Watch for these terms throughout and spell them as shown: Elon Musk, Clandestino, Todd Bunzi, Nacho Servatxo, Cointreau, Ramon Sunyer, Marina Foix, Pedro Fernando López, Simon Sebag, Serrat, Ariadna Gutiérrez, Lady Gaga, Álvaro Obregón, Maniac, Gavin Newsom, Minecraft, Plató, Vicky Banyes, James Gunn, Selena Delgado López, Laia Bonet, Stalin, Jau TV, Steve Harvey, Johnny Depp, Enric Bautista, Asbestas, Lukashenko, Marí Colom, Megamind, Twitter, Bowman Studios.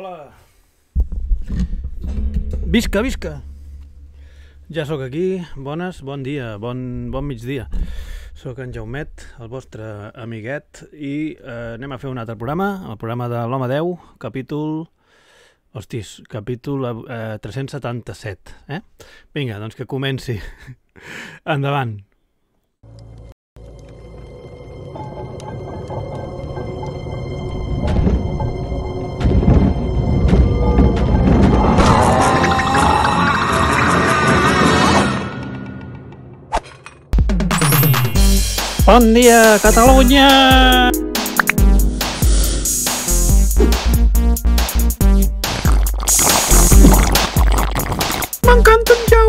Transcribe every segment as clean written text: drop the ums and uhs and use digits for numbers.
Hola! Visca, visca! Ja sóc aquí, bones, bon dia, bon migdia. Sóc en Jaumet, el vostre amiguet, i anem a fer un altre programa, el programa de l'Home 10, capítol... Hostis, capítol 377, eh? Vinga, doncs que comenci. Endavant! Bon dia, Catalunya! M'encanta en Jau!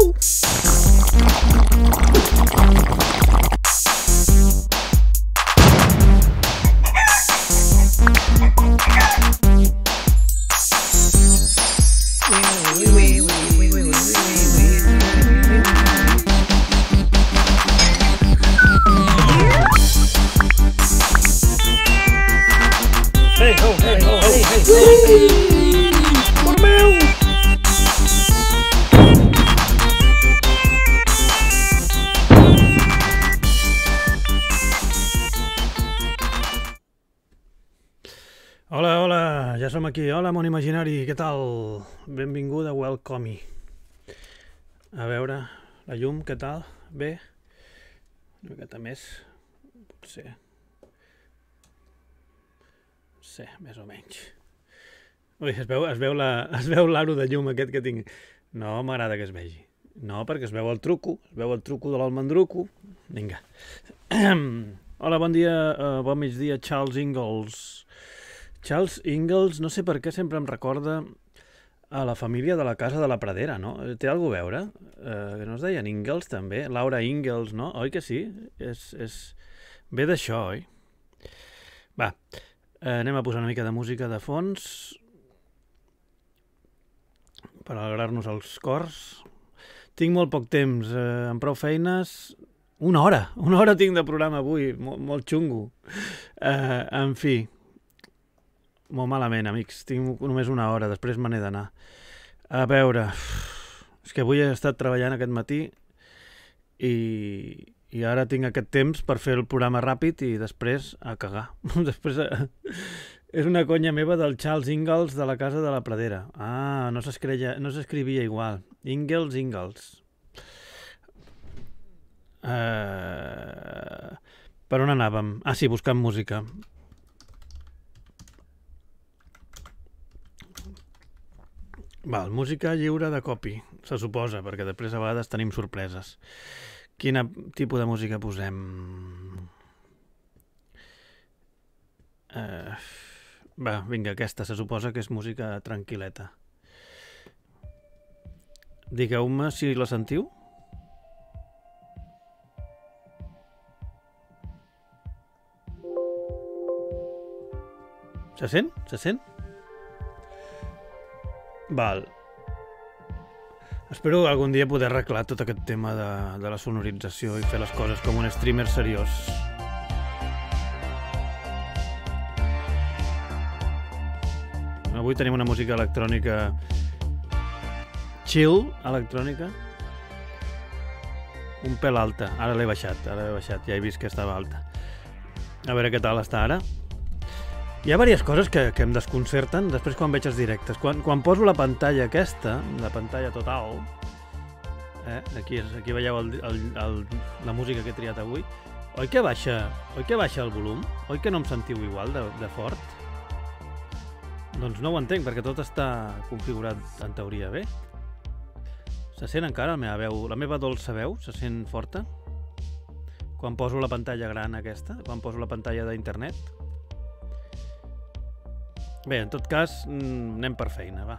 Som aquí. Hola, món imaginari, què tal? Benvinguda, welcome. A veure, la llum, què tal? Bé? Una miqueta més, potser. No sé, més o menys. Ui, es veu l'aro de llum aquest que tinc. No m'agrada que es vegi. No, perquè es veu el truco de l'almendruco. Vinga. Hola, bon dia, bon migdia, Charles Ingalls. Charles Ingalls, no sé per què sempre em recorda a la família de la Casa de la Pradera, no? Té alguna cosa a veure? Que no es deien Ingalls, també? Laura Ingalls, no? Oi que sí? Ve d'això, oi? Va, anem a posar una mica de música de fons per alegrar-nos els cors. Tinc molt poc temps, amb prou feines... Una hora tinc de programa avui, molt xungo. En fi... Molt malament, amics. Tinc només una hora, després me n'he d'anar. A veure... És que avui he estat treballant aquest matí i ara tinc aquest temps per fer el programa ràpid i després a cagar. És una conya meva del Charles Ingalls de la Casa de la Pradera. Ah, no s'escrivia igual. Ingalls, Ingalls. Per on anàvem? Ah, sí, buscant música. Val, música lliure de copy, se suposa, perquè després a vegades tenim sorpreses. Quin tipus de música posem? Va, vinga, aquesta se suposa que és música tranquil·leta. Digueu-me si la sentiu. Se sent? Se sent? Val. Espero algun dia poder arreglar tot aquest tema de la sonorització i fer les coses com un streamer seriós. Avui tenim una música electrònica chill, electrònica. Un pèl alta. Ara l'he baixat, ja he vist que estava alta. A veure què tal està ara. Hi ha diverses coses que em desconcerten després quan veig els directes. Quan poso la pantalla aquesta, la pantalla total, aquí veieu la música que he triat avui, oi que baixa el volum? Oi que no em sentiu igual de fort? Doncs no ho entenc, perquè tot està configurat en teoria bé. Se sent encara la meva veu, la meva dolça veu? Se sent forta? Quan poso la pantalla gran aquesta, quan poso la pantalla d'internet? Bé, en tot cas, anem per feina, va.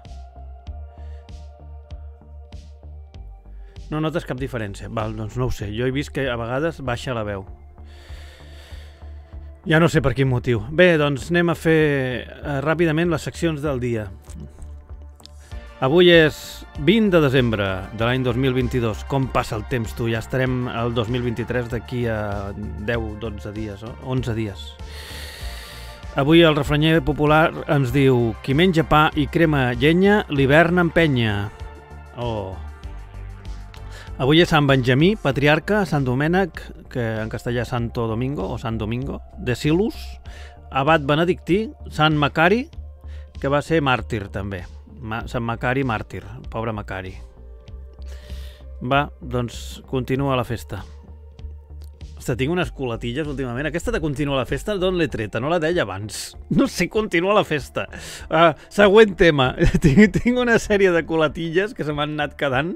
No notes cap diferència? Val, doncs no ho sé. Jo he vist que a vegades baixa la veu. Ja no sé per quin motiu. Bé, doncs anem a fer ràpidament les seccions del dia. Avui és 20 de desembre de l'any 2022. Com passa el temps, tu? Ja estarem al 2023 d'aquí a 10, 12 dies, 11 dies. Avui el refranyer popular ens diu: qui menja pa i crema llenya, l'hivern empenya. Oh. Avui és Sant Benjamí, patriarca, Sant Domènec, que en castellà és Santo Domingo o Sant Domingo, de Silus, abat benedictí, Sant Macari, que va ser màrtir també. Sant Macari, màrtir, pobre Macari. Va, doncs continua la festa. Hosta, tinc unes colatilles últimament. Aquesta de continuar la festa, d'on l'he treta? No la deia abans. No sé, continuar la festa. Següent tema. Tinc una sèrie de colatilles que se m'han anat quedant.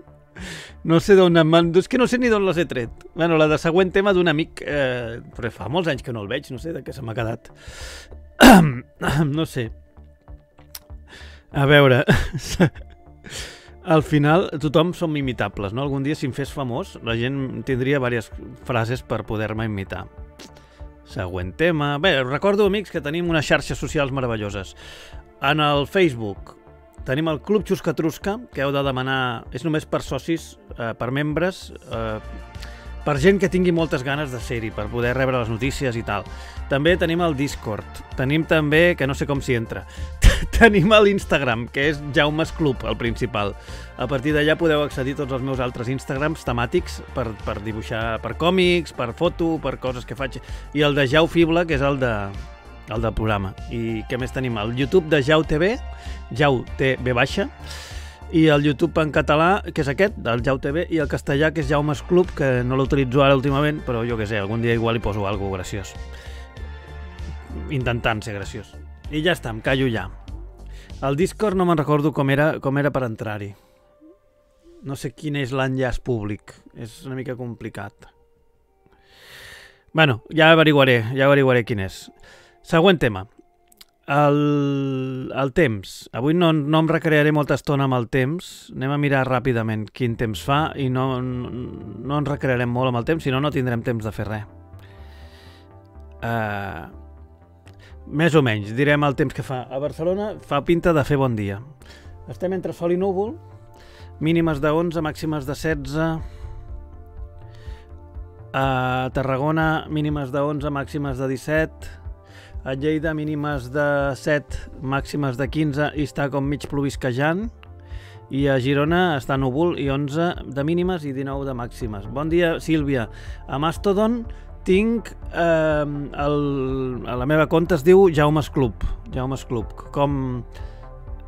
No sé d'on m'han... És que no sé ni d'on les he tret. Bueno, la de següent tema d'un amic... Però fa molts anys que no el veig, no sé de què se m'ha quedat. No sé. A veure... Al final, tothom som imitables, no? Algun dia, si em fes famós, la gent tindria diverses frases per poder-me imitar. Següent tema... Bé, recordo, amics, que tenim unes xarxes socials meravelloses. En el Facebook tenim el Club Xuscatrusca, que heu de demanar... És només per socis, per membres, per gent que tingui moltes ganes de ser-hi, per poder rebre les notícies i tal. També tenim el Discord. Tenim també... que no sé com s'hi entra... Tenim a l'Instagram, que és Jaumes Club, el principal. A partir d'allà podeu accedir a tots els meus altres Instagrams temàtics per dibuixar, per còmics, per foto, per coses que faig. I el de Jau Fable, que és el de programa. I què més tenim? El YouTube de Jau TV, Jau TV baixa, i el YouTube en català, que és aquest, del Jau TV, i el castellà, que és Jaumes Club, que no l'utilitzo ara últimament, però jo què sé, algun dia igual hi poso alguna cosa graciós. Intentant ser graciós. I ja està, em callo ja. El Discord no me'n recordo com era per entrar-hi. No sé quin és l'enllaç públic. És una mica complicat. Bueno, ja averiguaré quin és. Següent tema. El temps. Avui no em recrearé molta estona amb el temps. Anem a mirar ràpidament quin temps fa i no ens recrearem molt amb el temps, si no, no tindrem temps de fer res. Més o menys, direm el temps que fa. A Barcelona fa pinta de fer bon dia. Estem entre sol i núvol, mínimes de 11, màximes de 16. A Tarragona, mínimes de 11, màximes de 17. A Lleida, mínimes de 7, màximes de 15, i està com mig plovisquejant. I a Girona està núvol i 11 de mínimes i 19 de màximes. Bon dia, Sílvia. A Mastodon... Tinc... A la meva conta es diu Jaumes Club. Jaumes Club. Com...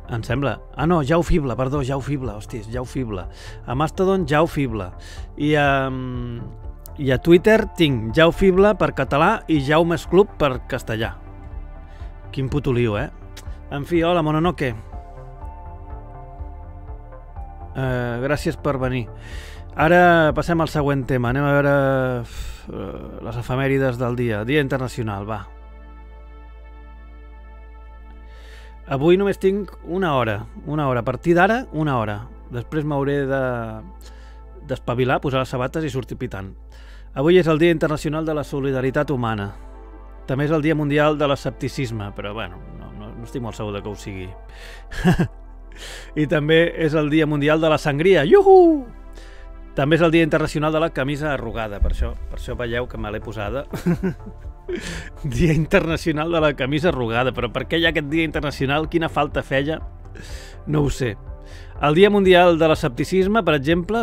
Em sembla... Ah, no, Jau Fable, perdó, Jau Fable. Hòsties, Jau Fable. A Mastodon, Jau Fable. I a Twitter tinc Jau Fable per català i Jaumes Club per castellà. Quin puto lío, eh? En fi, hola, Mononoke. Gràcies per venir. Ara passem al següent tema. Anem a veure les efemèrides del dia. Dia Internacional, va. Avui només tinc una hora. Una hora. A partir d'ara, una hora. Després m'hauré d'espavilar, posar les sabates i sortir pitant. Avui és el Dia Internacional de la Solidaritat Humana. També és el Dia Mundial de l'Escepticisme, però, bueno, no estic molt segur que ho sigui. I també és el Dia Mundial de la Sangria. Iuhu! També és el Dia Internacional de la Camisa Arrugada, per això veieu que me l'he posada. Dia Internacional de la Camisa Arrugada, però per què hi ha aquest Dia Internacional? Quina falta feia? No ho sé. El Dia Mundial de l'Escepticisme, per exemple,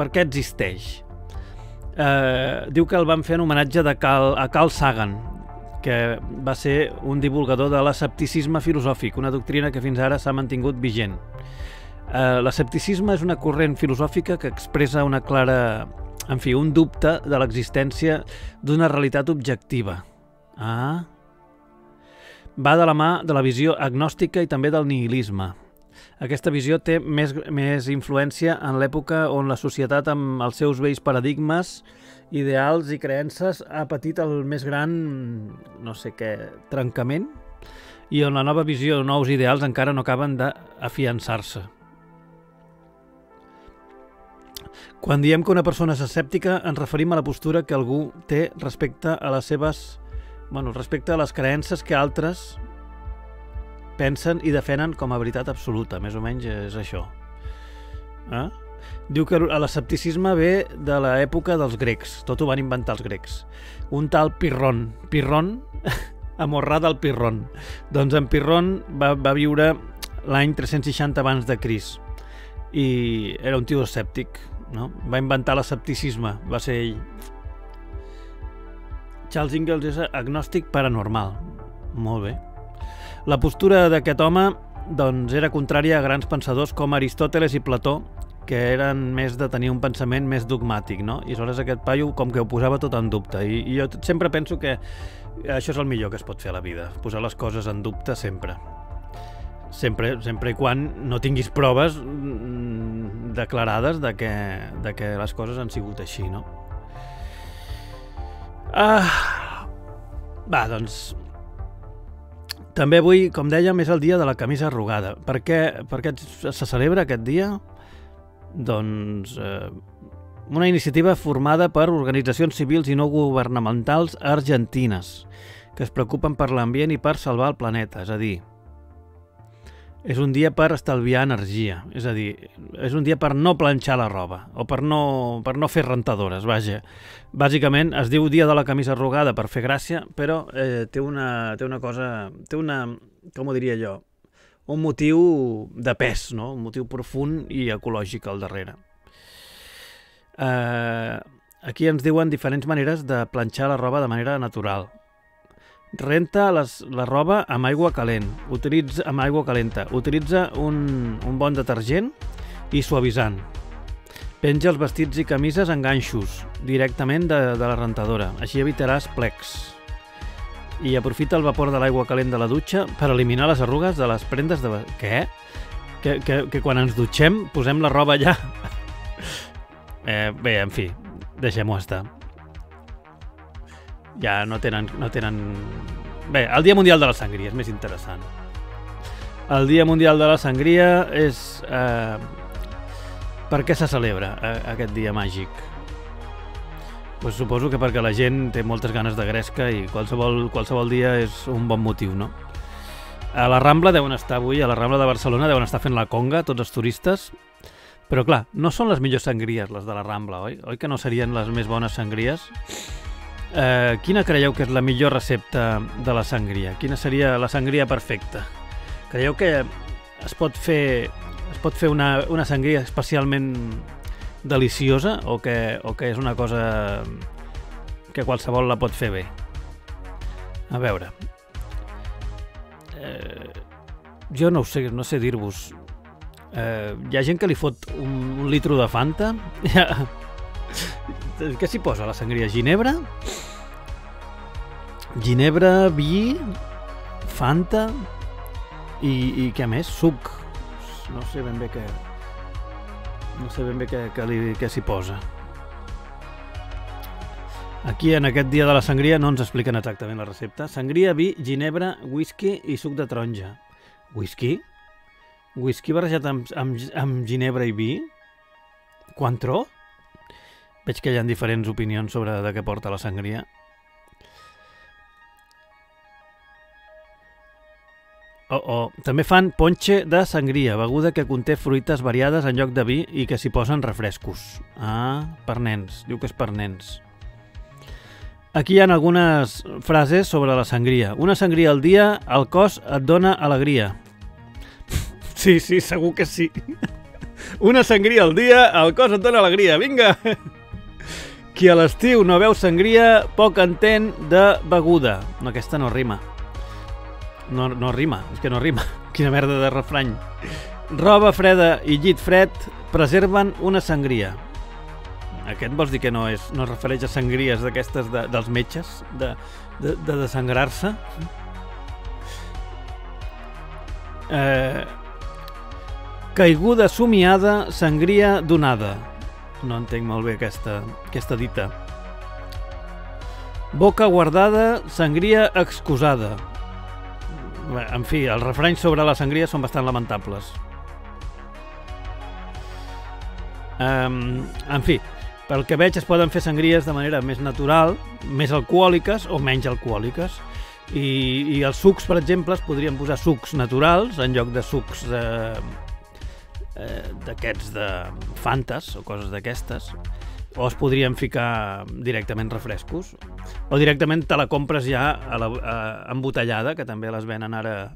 per què existeix? Diu que el van fer en homenatge a Carl Sagan, que va ser un divulgador de l'escepticisme filosòfic, una doctrina que fins ara s'ha mantingut vigent. L'escepticisme és una corrent filosòfica que expressa una clara... En fi, un dubte de l'existència d'una realitat objectiva. Ah. Va de la mà de la visió agnòstica i també del nihilisme. Aquesta visió té més influència en l'època on la societat, amb els seus vells paradigmes, ideals i creences, ha patit el més gran, no sé què, trencament, i on la nova visió, nous ideals, encara no acaben d'afiançar-se. Quan diem que una persona és escèptica, ens referim a la postura que algú té respecte a les seves... Bueno, respecte a les creences que altres pensen i defenen com a veritat absoluta. Més o menys és això. Diu que l'escepticisme ve de l'època dels grecs. Tot ho van inventar els grecs. Un tal Pirron. Pirron amorrada al Pirron. Doncs en Pirron va viure l'any 360 abans de Crist i era un tio escèptic, no? Va inventar l'escepticisme, va ser ell. Charles Ingalls és agnòstic paranormal. Molt bé. La postura d'aquest home doncs era contrària a grans pensadors com Aristòteles i Plató, que eren més de tenir un pensament més dogmàtic, no? I aleshores aquest paio com que ho posava tot en dubte. I jo sempre penso que això és el millor que es pot fer a la vida, posar les coses en dubte sempre. Sempre i quan no tinguis proves declarades de que les coses han sigut així, no? Va, doncs... També avui, com dèiem, és el dia de la camisa arrugada. Per què se celebra aquest dia? Doncs una iniciativa formada per organitzacions civils i no governamentals argentines que es preocupen per l'ambient i per salvar el planeta. És a dir, és un dia per estalviar energia. És a dir, és un dia per no planxar la roba o per no fer rentadores, vaja. Bàsicament es diu dia de la camisa arrugada per fer gràcia, però té una cosa... com ho diria jo? Un motiu de pes, no? Un motiu profund i ecològic al darrere. Aquí ens diuen diferents maneres de planxar la roba de manera natural. Renta la roba amb aigua calent. Utilitza un bon detergent i suavitzant. Penja els vestits i camises en ganxos directament de la rentadora. Així evitaràs plecs. I aprofita el vapor de l'aigua calent de la dutxa per eliminar les arrugues de les prendes de... Què? Que quan ens dutxem posem la roba allà? Bé, en fi, deixem-ho estar. Ja no tenen... Bé, el Dia Mundial de la Sangria és més interessant. El Dia Mundial de la Sangria és... Per què se celebra aquest dia màgic? Pues suposo que perquè la gent té moltes ganes de gresca i qualsevol dia és un bon motiu, no? A la Rambla deuen estar avui, a la Rambla de Barcelona deuen estar fent la conga, tots els turistes. Però clar, no són les millors sangries les de la Rambla, oi? Oi que no serien les més bones sangries? Quina creieu que és la millor recepta de la sangria? Quina seria la sangria perfecta? Creieu que es pot fer una sangria especialment deliciosa o que és una cosa que qualsevol la pot fer bé? A veure, jo no sé dir-vos. Hi ha gent que li fot un litro de Fanta. Què s'hi posa la sangria? Ginebra? Ginebra, vi, Fanta i què més? Suc. No sé ben bé què s'hi posa. Aquí, en aquest dia de la sangria, no ens expliquen exactament la recepta. Sangria, vi, ginebra, whisky i suc de taronja. Whisky? Whisky barrejat amb ginebra i vi? Cointreau? Veig que hi ha diferents opinions sobre de què porta la sangria. També fan ponche de sangria, beguda que conté fruites variades en lloc de vi i que s'hi posen refrescos. Ah, per nens. Diu que és per nens. Aquí hi ha algunes frases sobre la sangria. Una sangria al dia, el cos et dona alegria. Sí, segur que sí. Una sangria al dia, el cos et dona alegria. Vinga! Qui a l'estiu no veu sangria, poc entén de beguda. No, aquesta no rima. No rima, és que no rima. Quina merda de refrany. Roba freda i llit fred preserven una sangria. Aquest vols dir que no es refereix a sangries d'aquestes dels metges, de desangrar-se? Caiguda somiada, sangria donada. No entenc molt bé aquesta dita. Boca guardada, sangria excusada. En fi, els refranys sobre la sangria són bastant lamentables. En fi, pel que veig es poden fer sangries de manera més natural, més alcohòliques o menys alcohòliques. I els sucs, per exemple, es podrien posar sucs naturals en lloc de sucs d'aquests de fantes o coses d'aquestes, o es podrien ficar directament refrescos, o directament te la compres ja embotellada, que també les venen ara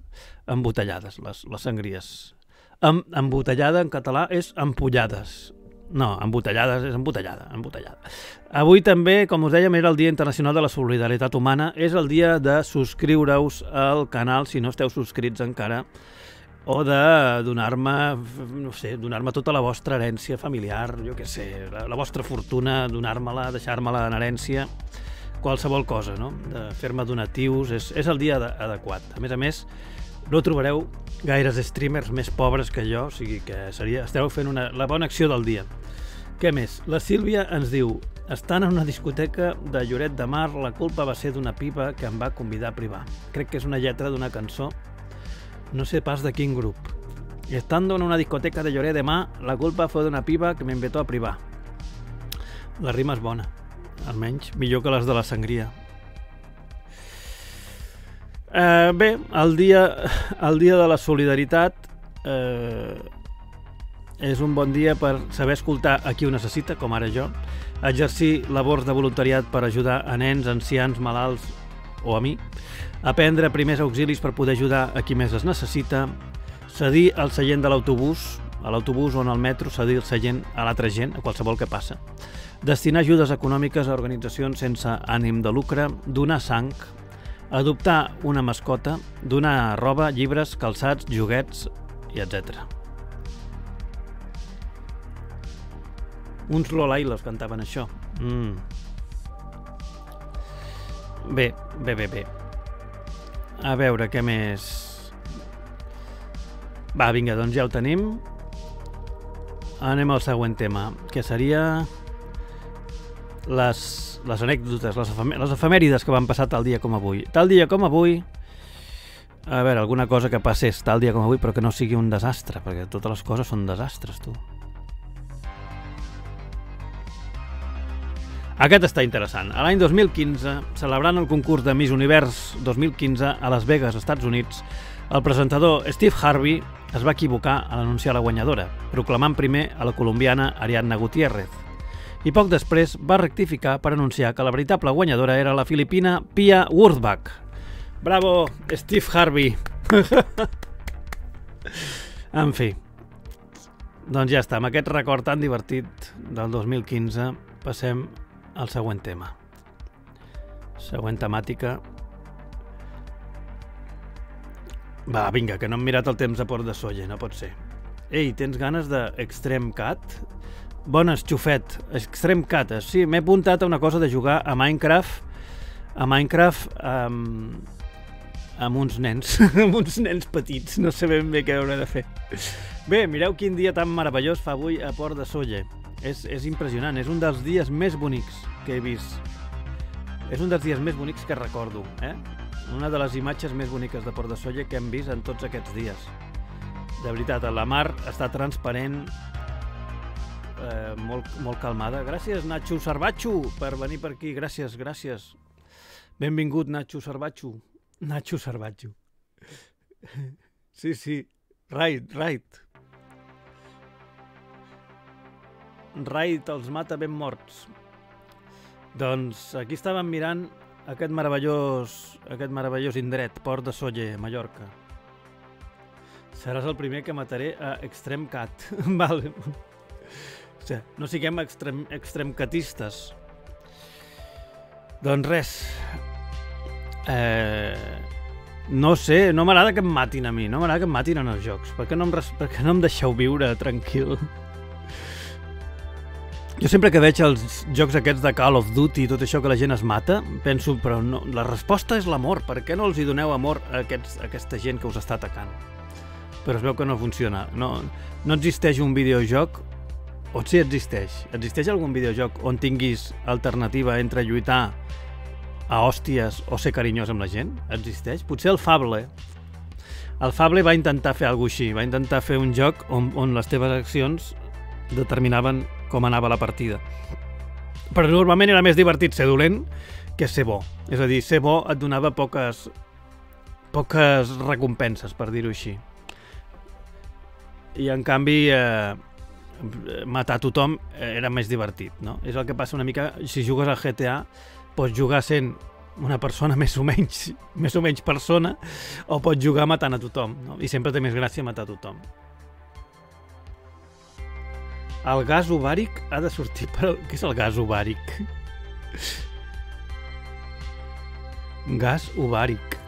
embotellades, les sangries. Embotellada en català és empollades. No, embotellades és embotellada. Avui també, com us dèiem, era el Dia Internacional de la Solidaritat Humana. És el dia de subscriure-us al canal, si no esteu subscrits encara, o de donar-me, no sé, donar-me tota la vostra herència familiar, jo què sé, la vostra fortuna, donar-me-la, deixar-me-la en herència, qualsevol cosa, no? De fer-me donatius, és el dia adequat. A més, no trobareu gaires streamers més pobres que jo, o sigui que esteu fent la bona acció del dia. Què més? La Sílvia ens diu: estan en una discoteca de Lloret de Mar, la culpa va ser d'una pipa que em va convidar a privar. Crec que és una lletra d'una cançó, no sé pas de quin grup. Estando en una discoteca de Lloret de Mar, la culpa fue d'una pipa que m'invitó a privar. La rima és bona, almenys millor que les de la sangria. Bé, el dia de la solidaritat és un bon dia per saber escoltar a qui ho necessita, com ara jo, exercir labors de voluntariat per ajudar a nens, ancians, malalts o a mi, aprendre primers auxilis per poder ajudar a qui més es necessita, cedir el seient de l'autobús, a l'autobús o en el metro, cedir el seient a l'altra gent, a qualsevol que passa, destinar ajudes econòmiques a organitzacions sense ànim de lucre, donar sang, adoptar una mascota, donar roba, llibres, calçats, joguets, i etc. Uns lolailos cantaven això. Bé. A veure, què més? Va, vinga, doncs ja ho tenim. Anem al següent tema, que seria les anècdotes, les efemèrides que van passar tal dia com avui. Tal dia com avui, a veure, alguna cosa que passés tal dia com avui però que no sigui un desastre, perquè totes les coses són desastres, tu. Aquest està interessant. A l'any 2015, celebrant el concurs de Miss Univers 2015 a Las Vegas, Estats Units, el presentador Steve Harvey es va equivocar a l'anunciar la guanyadora, proclamant primer a la colombiana Ariadna Gutiérrez, i poc després va rectificar per anunciar que la veritable guanyadora era la filipina Pia Wurtbach. Bravo, Steve Harvey! En fi, doncs ja està, amb aquest record tan divertit del 2015 passem al següent tema. Següent temàtica. Va, vinga, que no hem mirat el temps a Port de Soller, no pot ser. Ei, tens ganes d'Extremcat? Bona, xufet, Extremcat. Sí, m'he apuntat a una cosa de jugar a Minecraft, amb uns nens, amb uns nens petits. No sé ben bé què hauré de fer. Bé, mireu quin dia tan meravellós fa avui a Port de Soller. És impressionant, és un dels dies més bonics que he vist. És un dels dies més bonics que recordo, eh? Una de les imatges més boniques de Port de Soller que hem vist en tots aquests dies. De veritat, la mar està transparent, molt calmada. Gràcies, Nacho Servatxo, per venir per aquí. Gràcies, gràcies. Benvingut, Nacho Servatxo. Nacho Servatxo. Sí. Right. Right els mata ben morts. Doncs aquí estàvem mirant aquest meravellós indret, Port de Soller, Mallorca. Seràs el primer que mataré a Extremcat. Vale. No siguem extremcatistes. Doncs res. No sé, no m'agrada que em matin a mi, no m'agrada que em matin en els jocs. Per què no em deixeu viure tranquil? Jo sempre que veig els jocs aquests de Call of Duty i tot això que la gent es mata, penso, però la resposta és l'amor. Per què no els hi doneu amor a aquesta gent que us està atacant? Però es veu que no funciona. No existeix un videojoc. O sí, existeix. Existeix algun videojoc on tinguis alternativa entre lluitar a hòsties o ser carinyós amb la gent? Existeix? Potser el Fable. El Fable va intentar fer alguna cosa així. Va intentar fer un joc on les teves accions determinaven com anava la partida. Però normalment era més divertit ser dolent que ser bo. És a dir, ser bo et donava poques recompenses, per dir-ho així. i en canvi matar tothom era més divertit, no? És el que passa una mica, si jugues al GTA pots jugar sent una persona més o menys persona, o pots jugar matant a tothom, no? I sempre té més gràcia matar tothom. El gas ovàric ha de sortir per... Què és el gas ovàric? Gas ovàric.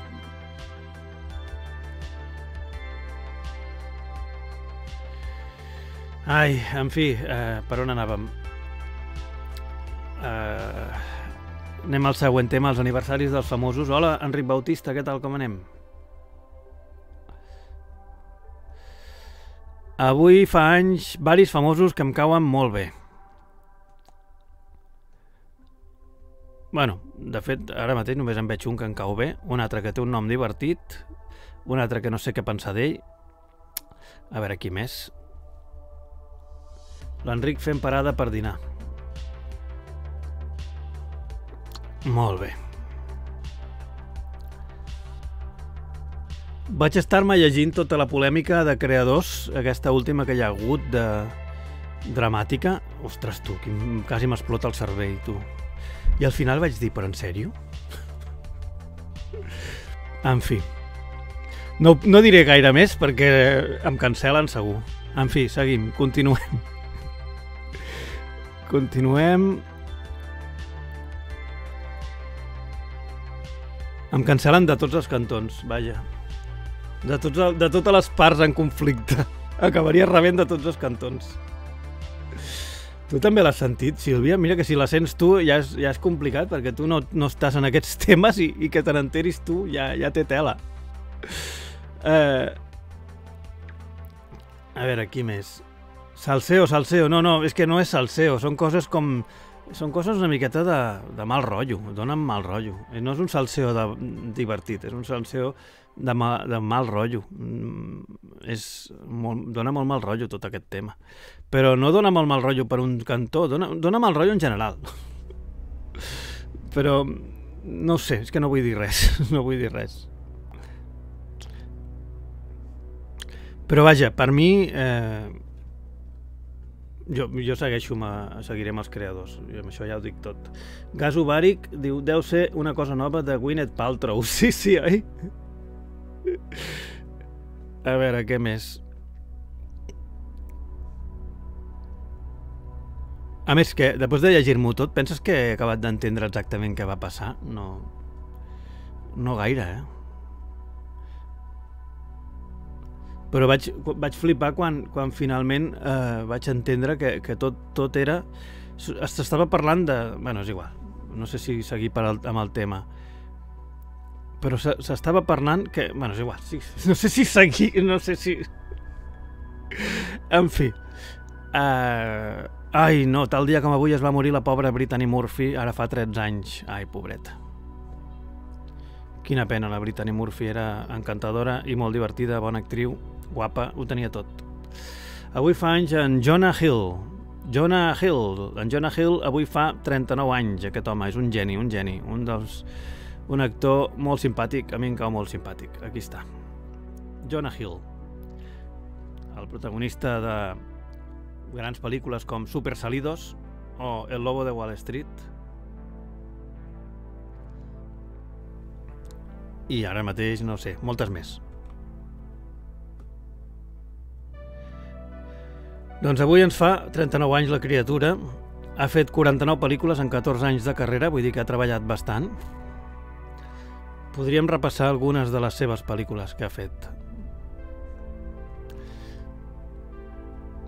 Ai, en fi, per on anàvem? Anem al següent tema, els aniversaris dels famosos. Hola, Enric Bautista, què tal, com anem? Avui fa anys varis famosos que em cauen molt bé. Bueno, de fet, ara mateix només en veig un que em cau bé, un altre que té un nom divertit, un altre que no sé què pensar d'ell. A veure, qui més? L'Enric fent parada per dinar. Molt bé. Vaig estar-me llegint tota la polèmica de Creadors, aquesta última que hi ha hagut de dramàtica. Ostres, tu, quasi m'explota el cervell, tu. I al final vaig dir, però en sèrio? En fi. No diré gaire més perquè em cancel·len segur. En fi, seguim, continuem. Continuem... Em cancel·len de tots els cantons, vaja. De totes les parts en conflicte. Acabaria rebent de tots els cantons. Tu també l'has sentit, Sílvia? Mira que si la sents tu ja és complicat, perquè tu no estàs en aquests temes i que te n'enteris tu ja té tela. A veure, qui més? Salseo, salseo. No, és que no és salseo. Són coses com... Són coses una miqueta de mal rotllo, donen mal rotllo. No és un salseo divertit, és un salseo de mal rotllo. Dona molt mal rotllo tot aquest tema. Però no dona molt mal rotllo per un cantó, dona mal rotllo en general. Però no sé, és que no vull dir res, no vull dir res. Però vaja, per mi... Jo seguirem els creadors, això ja ho dic tot. Gas ovàric, diu, deu ser una cosa nova de Gwyneth Paltrow. Sí, oi? A veure, què més? A més, que després de llegir-m'ho tot, penses que he acabat d'entendre exactament què va passar? No gaire, eh? Però vaig flipar quan finalment vaig entendre que tot era... S'estava parlant de... Bueno, és igual, no sé si seguir amb el tema. Però s'estava parlant que... Bueno, és igual, no sé si seguir... No sé si... En fi. Ai, no, tal dia com avui es va morir la pobra Brittany Murphy, ara fa 13 anys. Ai, pobreta. Quina pena, la Brittany Murphy era encantadora i molt divertida, bona actriu, guapa, ho tenia tot. Avui fa anys en Jonah Hill. Jonah Hill. En Jonah Hill avui fa 39 anys, aquest home, és un geni, un geni. Un actor molt simpàtic, a mi em cau molt simpàtic. Aquí està. Jonah Hill. El protagonista de grans pel·lícules com Super Salidos o El lobo de Wall Street. I ara mateix, no sé, moltes més. Doncs avui ens fa 39 anys la criatura. Ha fet 49 pel·lícules en 14 anys de carrera, vull dir que ha treballat bastant. Podríem repassar algunes de les seves pel·lícules que ha fet.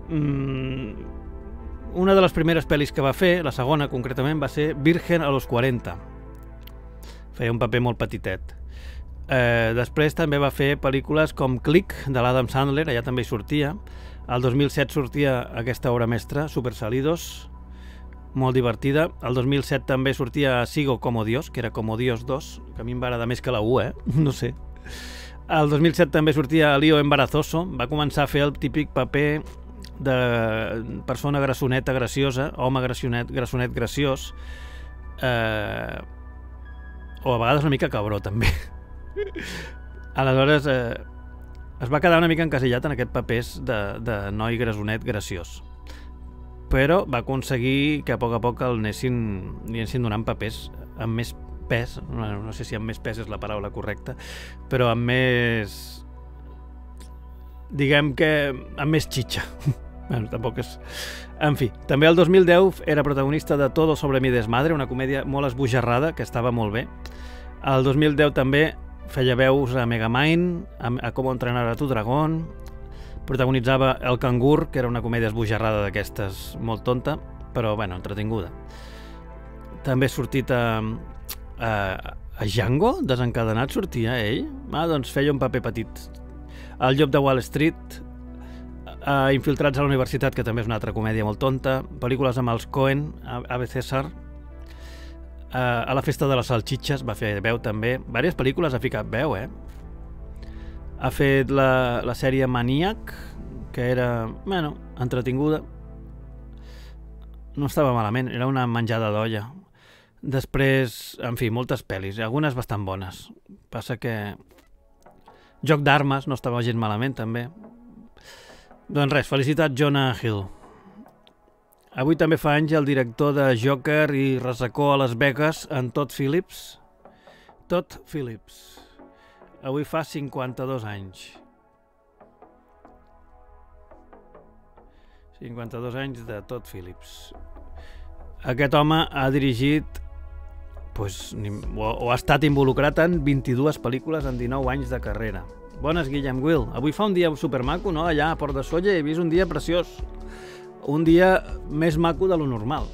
Una de les primeres pel·lis que va fer, la segona concretament, va ser Virgen a los 40. Feia un paper molt petitet. Després també va fer pel·lícules com Click, de l'Adam Sandler, allà també hi sortia. El 2007 sortia aquesta obra mestra, Super Salidos, molt divertida. El 2007 també sortia Sigo como Dios, que era Como Dios 2, que a mi em va agradar més que la U, eh? No sé. El 2007 també sortia Lío Embarazoso, va començar a fer el típic paper de persona grassoneta graciosa, home grassonet graciós, o a vegades una mica cabró també. Aleshores Es va quedar una mica encasillat en aquest paper de noi grasonet graciós, però va aconseguir que a poc el anessin donant papers amb més pes, no sé si amb més pes és la paraula correcta, però amb més... diguem que amb més xitxa. Bueno, tampoc és... En fi, també el 2010 era protagonista de Todo sobre mi desmadre, una comèdia molt esbojarrada que estava molt bé. El 2010 també feia veus a Megamind, a Com entrenar a tu dragón, protagonitzava El cangur, que era una comèdia esbojarrada d'aquestes, molt tonta, però, bueno, entretinguda. També ha sortit a Django Desencadenat, sortia ell. Doncs feia un paper petit. El llop de Wall Street, Infiltrats a la universitat, que també és una altra comèdia molt tonta, pel·lícules amb els Coen, Ave César, a la festa de les salxitxes va fer veu també, diverses pel·lícules ha ficat veu, ha fet la sèrie Maniac, que era, bueno, entretinguda, no estava malament, era una menjada d'olla. Després, en fi, moltes pel·lis, algunes bastant bones, passa que Joc d'armes no estava gens malament també. Doncs res, felicitat Jonah Hill. Avui també fa anys el director de Joker i Resacó a Las Vegas, en Todd Phillips. Todd Phillips. Avui fa 52 anys. 52 anys de Todd Phillips. Aquest home ha dirigit o ha estat involucrat en 22 pel·lícules en 19 anys de carrera. Bones, Guillem Will. Avui fa un dia supermaco, no? Allà a Port de Soller he vist un dia preciós. Un dia més maco de lo normal.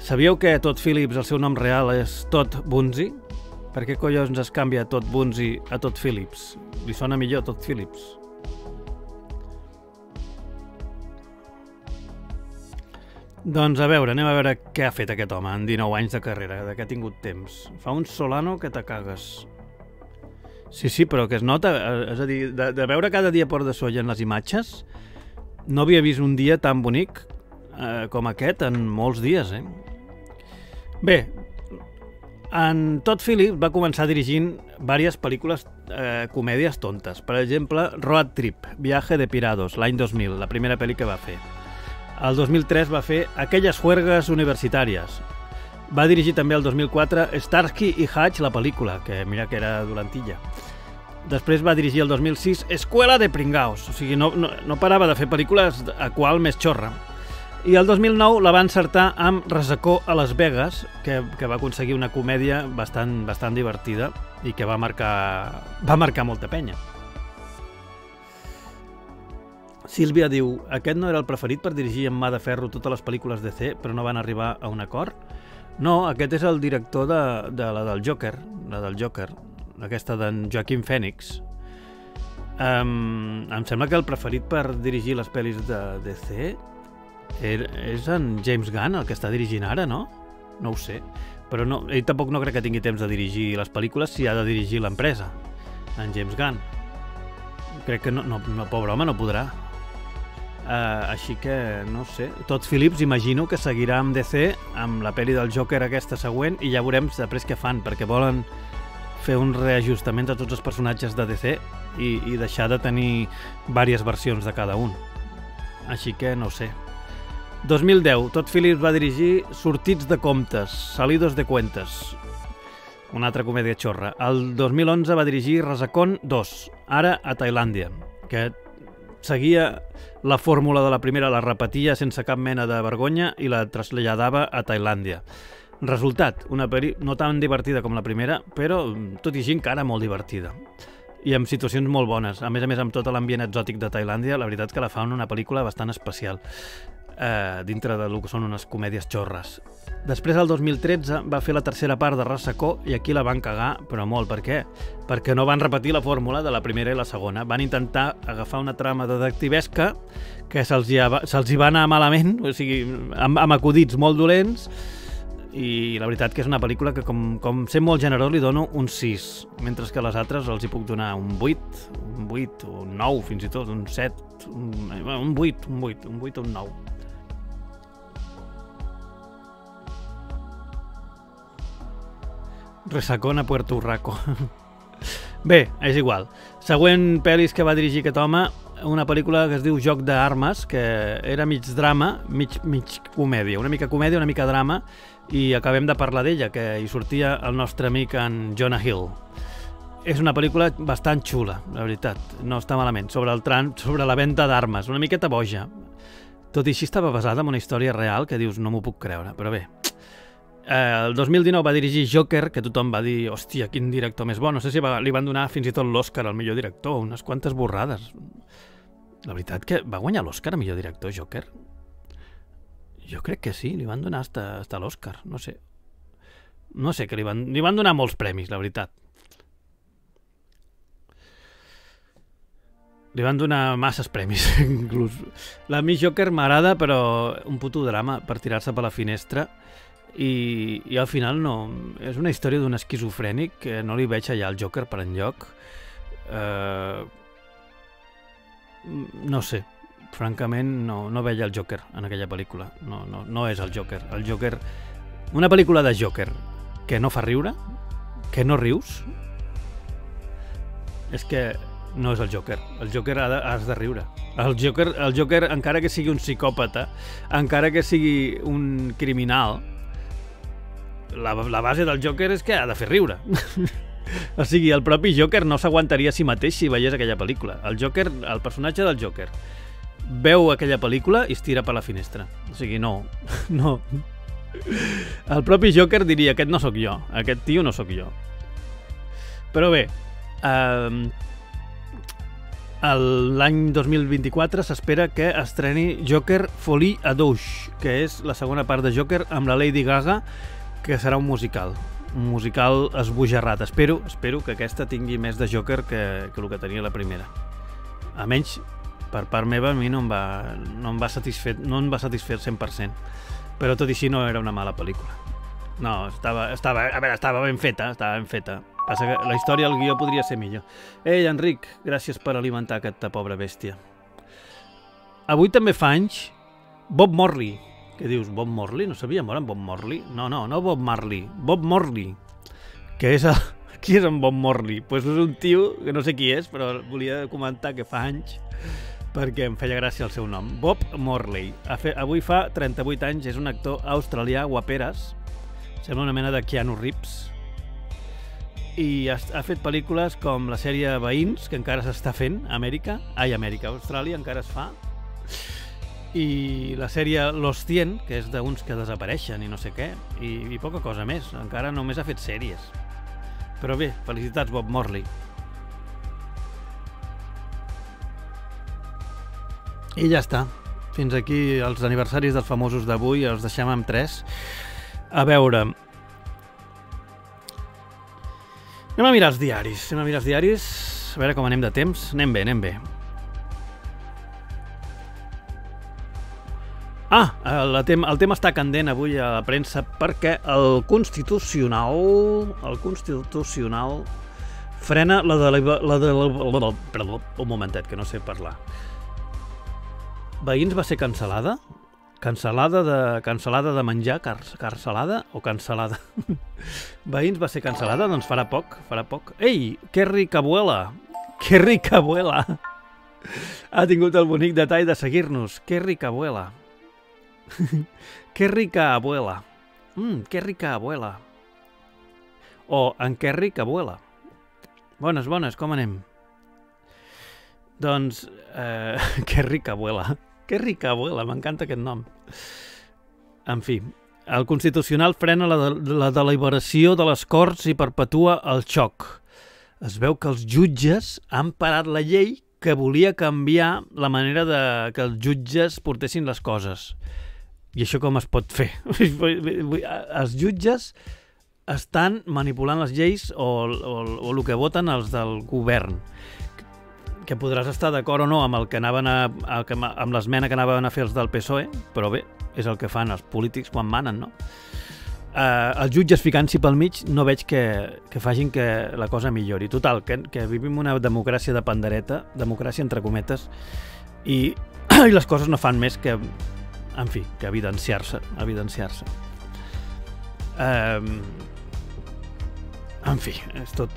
Sabíeu que Todd Phillips, el seu nom real, és Todd Bunzi? Per què collons es canvia Todd Bunzi a Todd Phillips? Li sona millor Todd Phillips. Doncs a veure, anem a veure què ha fet aquest home en 19 anys de carrera, de què ha tingut temps. Fa un Solano que te cagues. Sí, però que es nota, és a dir, de veure cada dia Port de Soller en les imatges, no havia vist un dia tan bonic com aquest en molts dies, Bé, en Todd Phillips va començar dirigint diverses pel·lícules, comèdies tontes. Per exemple, Road Trip, Viaje de Pirados, l'any 2000, la primera pel·li que va fer. El 2003 va fer Aquelles juergues universitàries. Va dirigir també el 2004 Starsky i Hutch, la pel·lícula, que mira que era dolentilla. Després va dirigir el 2006 Escuela de Pringaos, o sigui, no parava de fer pel·lícules a qual més xorra. I el 2009 la va encertar amb Resacó a Las Vegas, que va aconseguir una comèdia bastant divertida i que va marcar molta penya. Sílvia diu, aquest no era el preferit per dirigir amb mà de ferro totes les pel·lícules de DC, però no van arribar a un acord? No, aquest és el director de la del Joker, aquesta d'en Joaquin Phoenix. Em sembla que el preferit per dirigir les pel·lis de DC és en James Gunn, el que està dirigint ara, no? No ho sé, però ell tampoc no crec que tingui temps de dirigir les pel·lícules si ha de dirigir l'empresa, en James Gunn. Crec que no, pobre home, no podrà. Així que, no sé, Todd Phillips imagino que seguirà amb DC, amb la pel·li del Joker aquesta següent, i ja veurem després què fan, perquè volen fer un reajustament de tots els personatges de DC i deixar de tenir diverses versions de cada un. Així que, no sé. 2010, Todd Phillips va dirigir Sortits de comptes, Salidos de cuentas, una altra comèdia xorra. El 2011 va dirigir Resacón 2, ara a Tailàndia, que seguia la fórmula de la primera, la repetia sense cap mena de vergonya i la traslladava a Tailàndia. Resultat, una pel·li no tan divertida com la primera, però tot i així encara molt divertida. I amb situacions molt bones. A més, amb tot l'ambient exòtic de Tailàndia, la veritat que la fan una pel·lícula bastant especial dintre del que són unes comèdies xorres. Després, el 2013, va fer la tercera part de Resacó i aquí la van cagar, però molt. Per què? Perquè no van repetir la fórmula de la primera i la segona. Van intentar agafar una trama detectivesca que se'ls hi va anar malament, o sigui, amb acudits molt dolents, i la veritat que és una pel·lícula que, com sent molt generós, li dono un 6, mentre que a les altres els hi puc donar un 8, un 8, un 9, fins i tot, un 7, un 8, un 8, un 8 o un 9. Resacón a Puerto Urraco. Bé, és igual. Següent pel·lis que va dirigir aquest home, una pel·lícula que es diu Joc d'armes, que era mig drama, mig comèdia. Una mica comèdia, una mica drama, i acabem de parlar d'ella, que hi sortia el nostre amic en Jonah Hill. És una pel·lícula bastant xula, la veritat. No està malament. Sobre la venda d'armes. Una miqueta boja. Tot i així estava basada en una història real que dius, no m'ho puc creure, però bé. El 2019 va dirigir Joker, que tothom va dir, hòstia, quin director més bo. No sé si li van donar fins i tot l'Oscar al millor director, unes quantes borrades. La veritat que va guanyar l'Oscar al millor director, Joker? Jo crec que sí, li van donar fins a l'Oscar, no sé. No sé, que li van donar molts premis, la veritat. Li van donar masses premis, inclús. La Mi Joker m'agrada, però un puto drama per tirar-se per la finestra i al final no. És una història d'un esquizofrènic que no li veig allà al Joker per enlloc. No sé. Francament, no veig el Joker en aquella pel·lícula. No és el Joker. El Joker... Una pel·lícula de Joker que no fa riure, que no rius... És que... no és el Joker. El Joker has de riure. El Joker, encara que sigui un psicòpata, encara que sigui un criminal, la base del Joker és que ha de fer riure. O sigui, el propi Joker no s'aguantaria a si mateix si veiés aquella pel·lícula. El Joker, el personatge del Joker, veu aquella pel·lícula i es tira per la finestra. O sigui, no. El propi Joker diria, aquest no sóc jo, aquest tio no sóc jo. Però bé, l'any 2024 s'espera que estreni Joker Folie à Deux, que és la segona part de Joker amb la Lady Gaga, que serà un musical esbojarrat. Espero que aquesta tingui més de Joker que el que tenia la primera. A menys, per part meva, a mi no em va satisfer el 100%, però tot i així no era una mala pel·lícula. No, estava ben feta, Passa que la història, el guió, podria ser millor. Ei, Enric, gràcies per alimentar aquesta pobra bèstia. Avui també fa anys Bob Morley. Què dius, Bob Morley? No sabia molt en Bob Morley? No Bob Marley, Bob Morley. Què és el... Qui és en Bob Morley? Doncs és un tio que no sé qui és, però volia comentar que fa anys perquè em feia gràcia el seu nom. Bob Morley. Avui fa 38 anys, és un actor australià guaperes. Sembla una mena de Keanu Reeves. I ha fet pel·lícules com la sèrie Veïns, que encara s'està fent a Amèrica. Austràlia encara es fa. I la sèrie Los 100, que és d'uns que desapareixen i no sé què. I poca cosa més. Encara només ha fet sèries. Però bé, felicitats, Bob Morley. I ja està. Fins aquí els aniversaris dels famosos d'avui. Els deixem amb 3. A veure... Anem a mirar els diaris, a veure com anem de temps. Anem bé. El tema està candent avui a la premsa perquè el Constitucional frena un momentet, que no sé parlar. Veïns va ser cancel·lada? Cancel·lada de menjar, carcelada o cancel·lada? Veïns va ser cancel·lada? Doncs farà poc. Ei, que rica abuela! Que rica abuela! Ha tingut el bonic detall de seguir-nos. Que rica abuela! Que rica abuela! Que rica abuela! O en que rica abuela! Bones, com anem? Doncs... que rica abuela! Que rica abuela, m'encanta aquest nom. En fi, el Constitucional frena la deliberació de les Corts i perpetua el xoc. Es veu que els jutges han parat la llei que volia canviar la manera que els jutges portessin les coses. I això com es pot fer? Els jutges estan manipulant les lleis o el que voten els del govern. Que podràs estar d'acord o no amb l'esmena que anaven a fer els del PSOE, però bé, és el que fan els polítics quan manen, no? Els jutges ficant-s'hi pel mig no veig que facin que la cosa millori. Total, que vivim una democràcia de pandereta, democràcia entre cometes, i les coses no fan més que, en fi, que evidenciar-se. En fi, és tot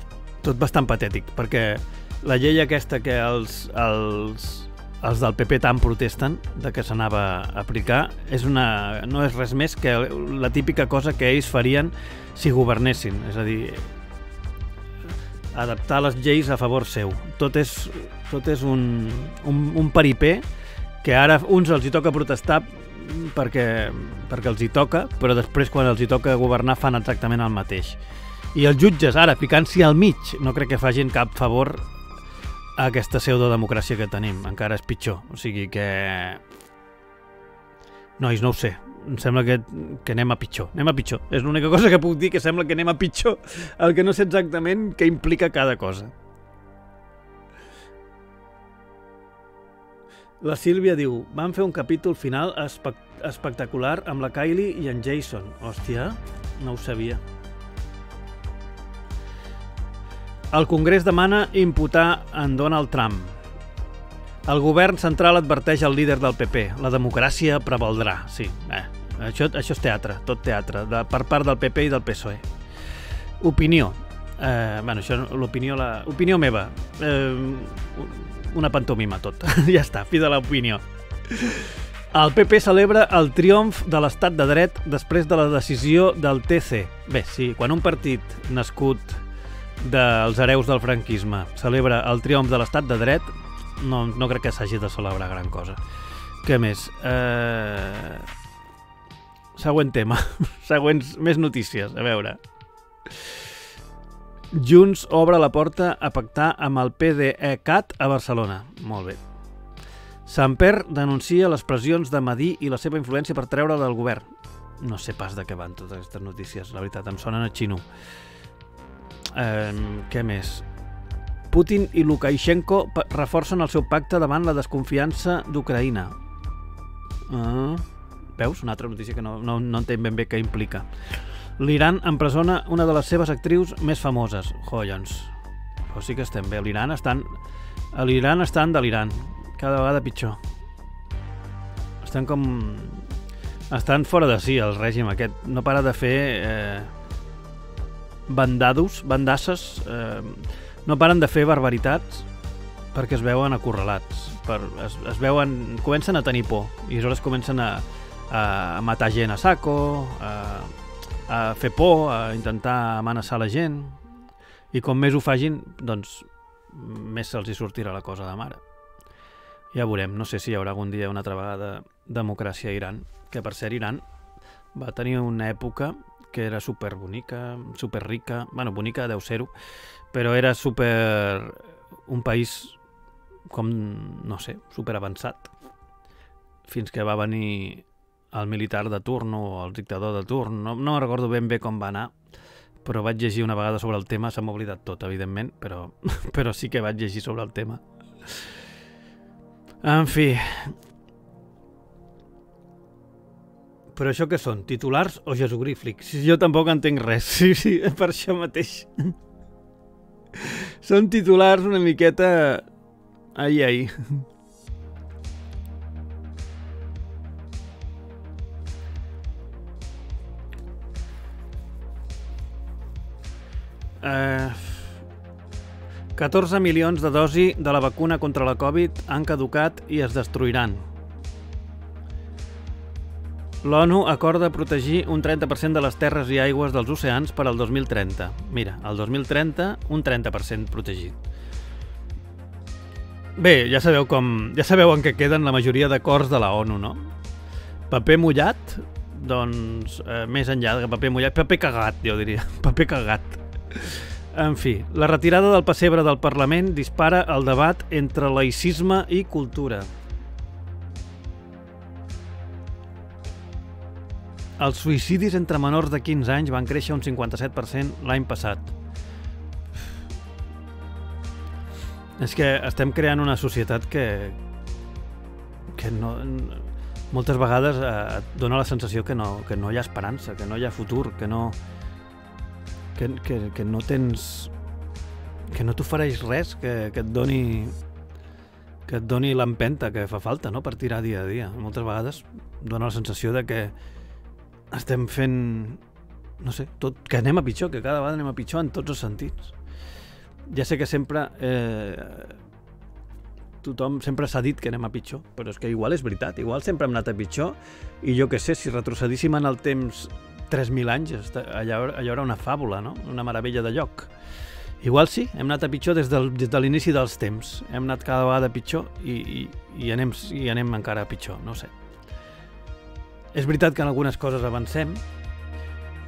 tot bastant patètic, perquè la llei aquesta que els del PP tant protesten de que s'anava a aplicar és una, no és res més que la típica cosa que ells farien si governessin, és a dir, adaptar les lleis a favor seu. Tot és un paripé que ara uns els hi toca protestar perquè els hi toca, però després quan els hi toca governar fan exactament el mateix. I els jutges ara picant-s'hi al mig no crec que facin cap favor a aquesta pseudodemocràcia que tenim, encara és pitjor, o sigui que... Nois, no ho sé, em sembla que anem a pitjor, és l'única cosa que puc dir, que sembla que anem a pitjor, el que no sé exactament què implica cada cosa. La Sílvia diu, van fer un capítol final espectacular amb la Kylie i en Jason. Hòstia, no ho sabia. El Congrés demana imputar en Donald Trump. El govern central adverteix al líder del PP. La democràcia prevaldrà. Sí, això és teatre, tot teatre, per part del PP i del PSOE. Opinió. Bueno, això l'opinió meva. Una pantomima, tot. Ja està, fi de l'opinió. El PP celebra el triomf de l'estat de dret després de la decisió del TC. Bé, sí, quan un partit nascut dels hereus del franquisme celebra el triomf de l'estat de dret, no crec que s'hagi de celebrar gran cosa. Què més? Següent tema. Més notícies, a veure. Junts obre la porta a pactar amb el PDECAT a Barcelona. Molt bé. Samper denuncia les pressions de Madí i la seva influència per treure del govern. No sé pas de què van totes aquestes notícies, la veritat, em sonen a xino. Què més? Putin i Lukashenko reforcen el seu pacte davant la desconfiança d'Ucraïna. Veus? Una altra notícia que no entenc ben bé què implica. L'Iran empresona una de les seves actrius més famoses. Jollons, però sí que estem bé. L'Iran estan delirant. Cada vegada pitjor. Estan fora de si, el règim aquest. No para de fer bandasses. No paren de fer barbaritats perquè es veuen acorralats. Comencen a tenir por i aleshores comencen a matar gent a saco, a fer por, a intentar amenaçar la gent, i com més ho facin, doncs més se'ls hi sortirà la cosa de mare. Ja veurem, no sé si hi haurà algun dia una altra vegada democràcia a Iran, que per cert Iran va tenir una època que era superbonica, superrica, bueno, bonica deu ser-ho, però era super... un país com, no sé, superavançat, fins que va venir el militar de turn o el dictador de turn, no recordo ben bé com va anar, però vaig llegir una vegada sobre el tema, se m'ha oblidat tot, evidentment, però sí que vaig llegir sobre el tema. En fi... Però això què són? Titulars o jeroglífics? Jo tampoc entenc res, sí, per això mateix. Són titulars una miqueta... Ai. $14 milions de dosi de la vacuna contra la Covid han caducat i es destruiran. L'ONU acorda protegir un 30% de les terres i aigües dels oceans per al 2030. Mira, al 2030, un 30% protegit. Bé, ja sabeu en què queden la majoria d'acords de la ONU, no? Paper mullat, doncs més enllà que paper mullat, paper cagat, jo diria, paper cagat. En fi, la retirada del pessebre del Parlament dispara el debat entre laïcisme i cultura. Els suïcidis entre menors de 15 anys van créixer un 57% l'any passat. És que estem creant una societat que no... moltes vegades et dona la sensació que no hi ha esperança, que no hi ha futur, que no tens... que no t'ofereix res que et doni... que et doni l'empenta que fa falta, no?, per tirar dia a dia. Moltes vegades dona la sensació de que estem fent, no sé, tot, que anem a pitjor, que cada vegada anem a pitjor en tots els sentits. Ja sé que sempre... tothom sempre s'ha dit que anem a pitjor, però és que igual és veritat, igual sempre hem anat a pitjor, i jo que sé, si retrocedíssim en el temps 3.000 anys, allà hi haurà una fàbula, no? Una meravella de lloc. Igual sí, hem anat a pitjor des de l'inici dels temps, hem anat cada vegada pitjor i anem encara a pitjor, no ho sé. És veritat que en algunes coses avancem,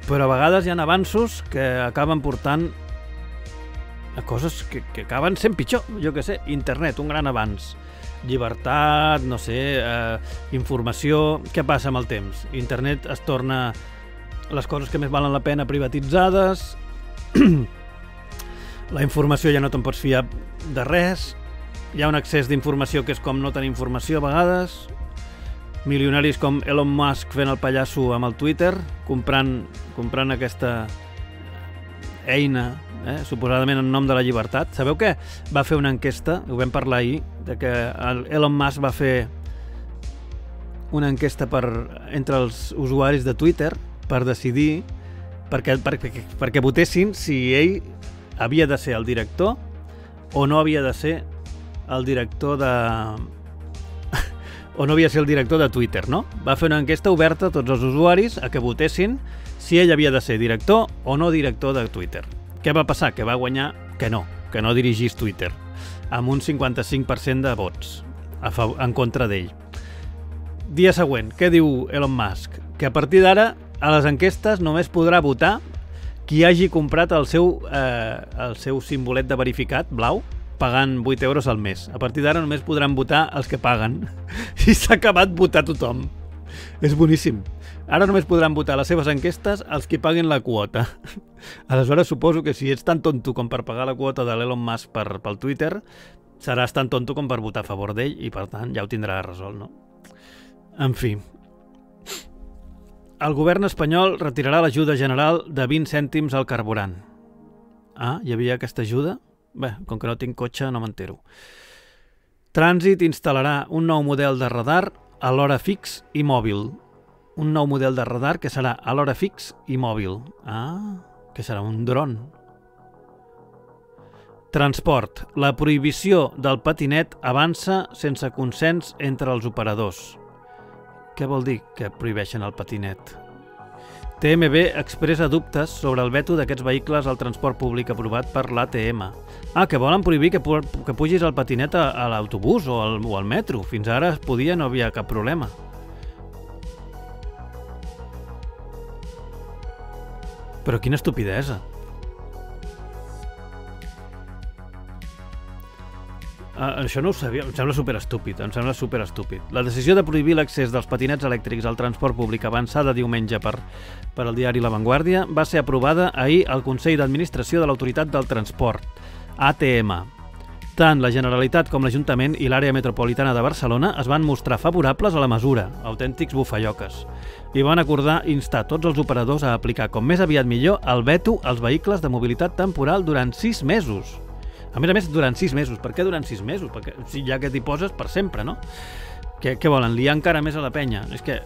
però a vegades hi ha avanços que acaben portant a coses que acaben sent pitjor, jo que sé, internet, un gran avanç, llibertat, no sé, informació, què passa amb el temps? Internet es torna les coses que més valen la pena privatitzades, la informació ja no te'n pots fiar de res, hi ha un excés d'informació que és com no tenir informació a vegades, milionaris com Elon Musk fent el pallasso amb el Twitter, comprant aquesta eina, suposadament en nom de la llibertat. Sabeu que va fer una enquesta, ho vam parlar ahir, que Elon Musk va fer una enquesta entre els usuaris de Twitter per decidir, perquè votessin si ell havia de ser el director o no havia de ser el director de... o no havia de ser el director de Twitter, no? Va fer una enquesta oberta a tots els usuaris a que votessin si ell havia de ser director o no director de Twitter. Què va passar? Que va guanyar que no dirigís Twitter, amb un 55% de vots en contra d'ell. Dia següent, què diu Elon Musk? Que a partir d'ara, a les enquestes només podrà votar qui hagi comprat el seu simbolet de verificat blau, pagant 8 euros al mes. A partir d'ara només podran votar els que paguen. I s'ha acabat votar tothom. És boníssim. Ara només podran votar les seves enquestes els que paguen la quota. Aleshores, suposo que si ets tan tonto com per pagar la quota de l'Elon Musk pel Twitter, seràs tan tonto com per votar a favor d'ell i, per tant, ja ho tindrà resolt, no? En fi. El govern espanyol retirarà l'ajuda general de 20 cèntims al carburant. Ah, hi havia aquesta ajuda? Bé, com que no tinc cotxe, no m'entero. Trànsit instal·larà un nou model de radar a l'hora fix i mòbil. Un nou model de radar que serà a l'hora fix i mòbil. Ah, que serà un dron. Transport. La prohibició del patinet avança sense consens entre els operadors. Què vol dir que prohibeixen el patinet? TMB expressa dubtes sobre el veto d'aquests vehicles al transport públic aprovat per l'ATM. Ah, que volen prohibir que pugis el patinet a l'autobús o al metro. Fins ara es podia, no hi havia cap problema. Però quina estupidesa. Això no ho sabia, em sembla superestúpid, La decisió de prohibir l'accés dels patinets elèctrics al transport públic avançada diumenge per el diari La Vanguardia va ser aprovada ahir al Consell d'Administració de l'Autoritat del Transport, ATM. Tant la Generalitat com l'Ajuntament i l'Àrea Metropolitana de Barcelona es van mostrar favorables a la mesura, autèntics bufayoques, i van acordar instar tots els operadors a aplicar com més aviat millor el veto als vehicles de mobilitat temporal durant 6 mesos. A més, durant 6 mesos. Per què durant 6 mesos? Perquè ja que t'hi poses, per sempre, no? Què volen? Liar encara més a la penya? És que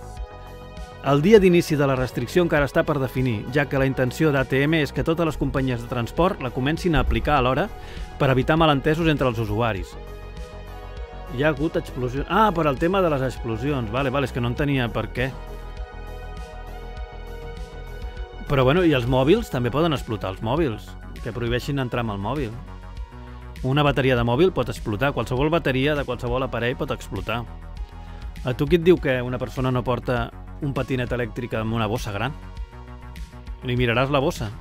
el dia d'inici de la restricció encara està per definir, ja que la intenció d'ATM és que totes les companyies de transport la comencin a aplicar alhora per evitar malentesos entre els usuaris. Hi ha hagut explosions... Ah, per al tema de les explosions. Vale, és que no en tenia per què. Però, bueno, i els mòbils? També poden explotar els mòbils. Que prohibeixin entrar amb el mòbil. Una bateria de mòbil pot explotar. Qualsevol bateria de qualsevol aparell pot explotar. A tu qui et diu que una persona no porta un patinet elèctric amb una bossa gran? Li miraràs la bossa.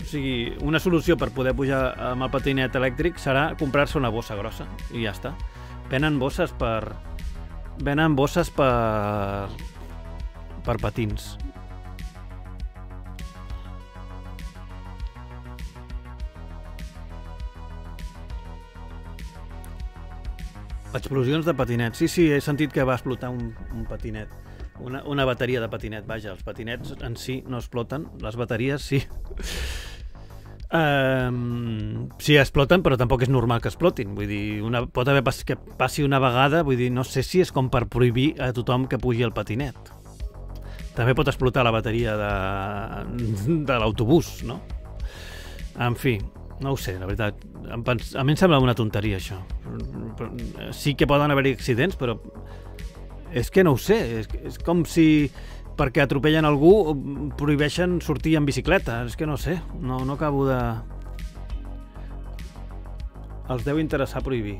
O sigui, una solució per poder pujar amb el patinet elèctric serà comprar-se una bossa grossa. I ja està. Venen bosses per patins. Explosions de patinets. Sí, he sentit que va explotar un patinet. Una bateria de patinet. Vaja, els patinets en si no exploten. Les bateries sí. Sí, exploten, però tampoc és normal que explotin. Vull dir, pot haver que passi una vegada, vull dir, no sé si és com per prohibir a tothom que pugi el patinet. També pot explotar la bateria de l'autobús, no? En fi, no ho sé, la veritat. A mi em sembla una tonteria, això. Sí que poden haver-hi accidents, però... és que no ho sé, és com si... perquè atropellen algú, prohibeixen sortir en bicicleta. És que no sé, no acabo de... els deu interessar prohibir.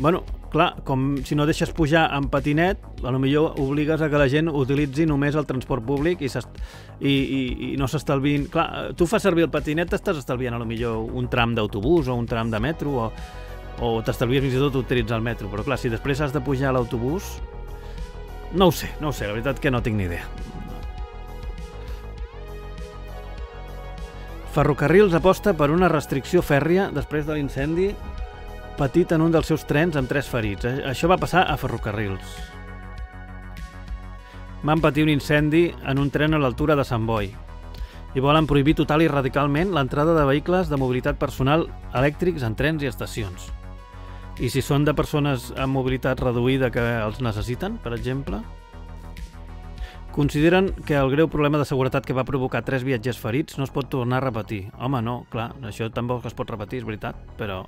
Bueno, clar, com si no deixes pujar en patinet, potser obligues a que la gent utilitzi només el transport públic i no s'estalviïn... clar, tu fas servir el patinet, t'estàs estalviant potser un tram d'autobús o un tram de metro, o t'estalvies fins i tot utilitzar el metro. Però clar, si després has de pujar a l'autobús... No ho sé, la veritat que no tinc ni idea. Ferrocarrils aposta per una restricció fèrria després de l'incendi patit en un dels seus trens amb 3 ferits. Això va passar a Ferrocarrils. Van patir un incendi en un tren a l'altura de Sant Boi i volen prohibir total i radicalment l'entrada de vehicles de mobilitat personal elèctrics en trens i estacions. I si són de persones amb mobilitat reduïda que els necessiten, per exemple? Consideren que el greu problema de seguretat que va provocar 3 viatgers ferits no es pot tornar a repetir. Home, no, clar, això tampoc es pot repetir, és veritat, però...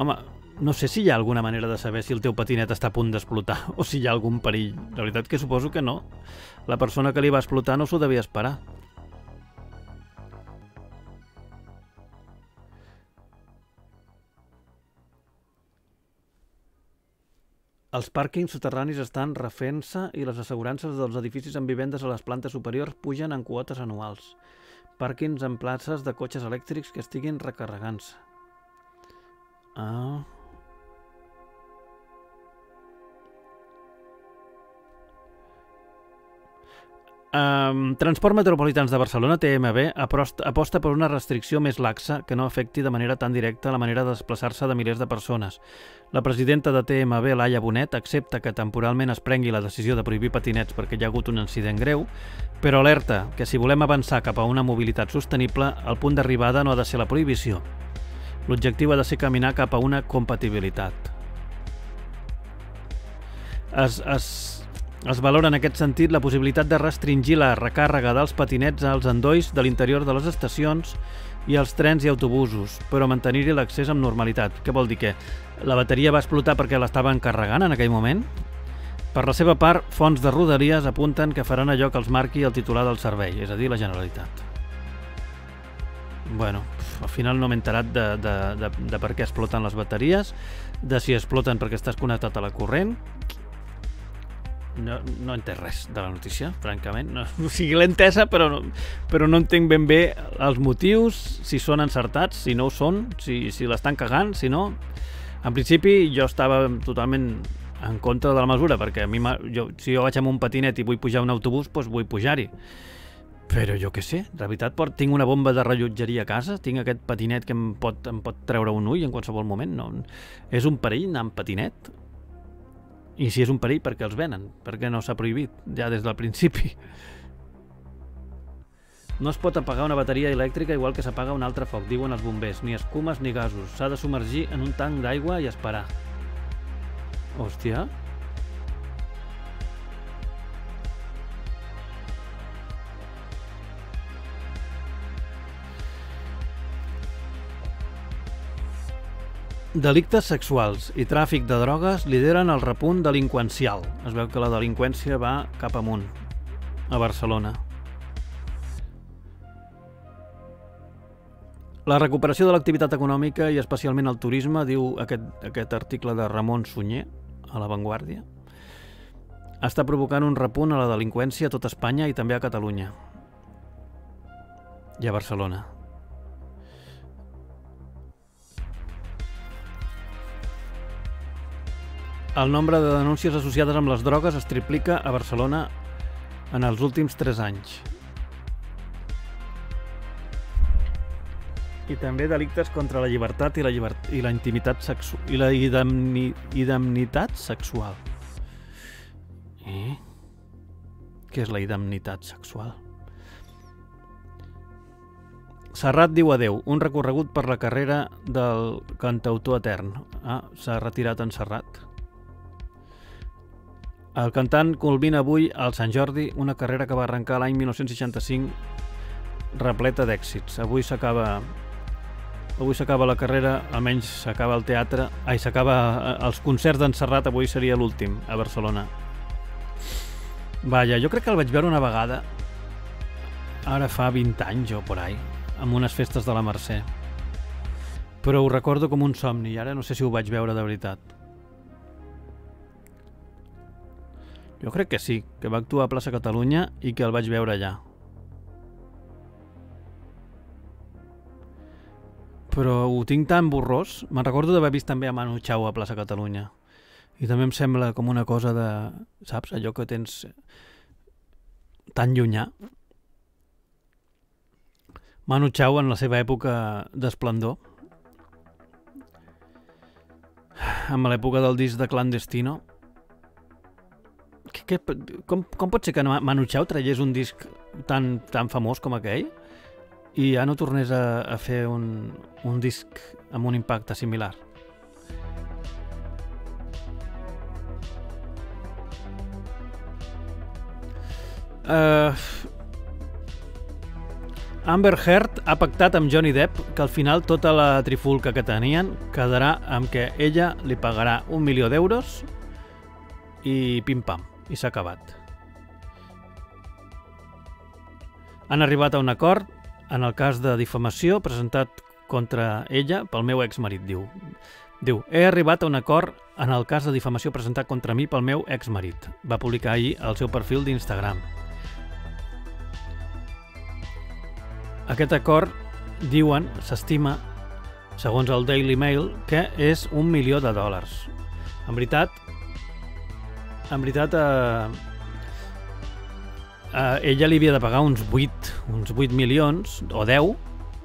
home, no sé si hi ha alguna manera de saber si el teu patinet està a punt d'explotar o si hi ha algun perill. La veritat que suposo que no. La persona que li va explotar no s'ho devia esperar. Els pàrquings soterranis estan refent-se i les assegurances dels edificis amb vivendes a les plantes superiors pugen en quotes anuals. Pàrquings en places de cotxes elèctrics que estiguin recarregant-se. Ah... Transport Metropolitans de Barcelona, TMB, aposta per una restricció més laxa que no afecti de manera tan directa la manera de desplaçar-se de milers de persones. La presidenta de TMB, Laia Bonet, accepta que temporalment es prengui la decisió de prohibir patinets perquè hi ha hagut un incident greu, però alerta que si volem avançar cap a una mobilitat sostenible, el punt d'arribada no ha de ser la prohibició. L'objectiu ha de ser caminar cap a una compatibilitat. Es valora en aquest sentit la possibilitat de restringir la recàrrega dels patinets als endolls de l'interior de les estacions i als trens i autobusos, però mantenir-hi l'accés amb normalitat. Què vol dir, que la bateria va explotar perquè l'estaven carregant en aquell moment? Per la seva part, fonts de Rodalies apunten que faran allò que els marqui el titular del servei, és a dir, la Generalitat. Bueno, al final no m'he enterat de per què exploten les bateries, de si exploten perquè estàs connectat a la corrent... No entenc res de la notícia, francament. O sigui, l'he entesa, però no entenc ben bé els motius, si són encertats, si no ho són, si l'estan cagant, si no... En principi, jo estava totalment en contra de la mesura, perquè si jo vaig amb un patinet i vull pujar a un autobús, doncs vull pujar-hi. Però jo què sé, de veritat, tinc una bomba de rellotgeria a casa, tinc aquest patinet que em pot treure un ull en qualsevol moment. És un perill anar amb patinet? I si és un perill, perquè els venen, perquè no s'ha prohibit ja des del principi. No es pot apagar una bateria elèctrica igual que s'apaga un altre foc, diuen els bombers, ni escumes ni gasos. S'ha de submergir en un tanc d'aigua i esperar. Hòstia. Delictes sexuals i tràfic de drogues lideren el repunt delinqüencial. Es veu que la delinqüència va cap amunt, a Barcelona. La recuperació de l'activitat econòmica i especialment el turisme, diu aquest article de Ramon Sunyer, a La Vanguardia, està provocant un repunt a la delinqüència a tota Espanya i també a Catalunya i a Barcelona. El nombre de denúncies associades amb les drogues es triplica a Barcelona en els últims 3 anys. I també delictes contra la llibertat i la intimitat sexual. I la indemnitat sexual. Què és la indemnitat sexual? Serrat diu adeu, un recorregut per la carrera del cantautor etern. Ah, s'ha retirat en Serrat. El cantant culmina avui al Sant Jordi una carrera que va arrencar l'any 1965 repleta d'èxits. Avui s'acaba la carrera, almenys s'acaba el teatre, s'acaba els concerts d'en Serrat, avui seria l'últim a Barcelona. Vaja, jo crec que el vaig veure una vegada, ara fa 20 anys o por ahí, amb unes festes de la Mercè. Però ho recordo com un somni, i ara no sé si ho vaig veure de veritat. Jo crec que sí, que va actuar a Plaça Catalunya i que el vaig veure allà. Però ho tinc tan borrós, me'n recordo d'haver vist també a Manu Chao a Plaça Catalunya. I també em sembla com una cosa de... saps, allò que tens tan llunyà. Manu Chao en la seva època d'esplendor, en l'època del disc de Clandestino. Com pot ser que Manu Chao traiés un disc tan famós com aquell i ja no tornés a fer un disc amb un impacte similar? Amber Heard ha pactat amb Johnny Depp que al final tota la trifulca que tenien quedarà amb que ella li pagarà €1 milió i pim-pam, i s'ha acabat. Han arribat a un acord en el cas de difamació presentat contra ella pel meu exmarit, diu, he arribat a un acord en el cas de difamació presentat contra mi pel meu exmarit. Va publicar ahir al seu perfil d'Instagram. Aquest acord, diuen, s'estima, segons el Daily Mail, que és $1 milió. En veritat, ella li havia de pagar uns 8 milions, o 10,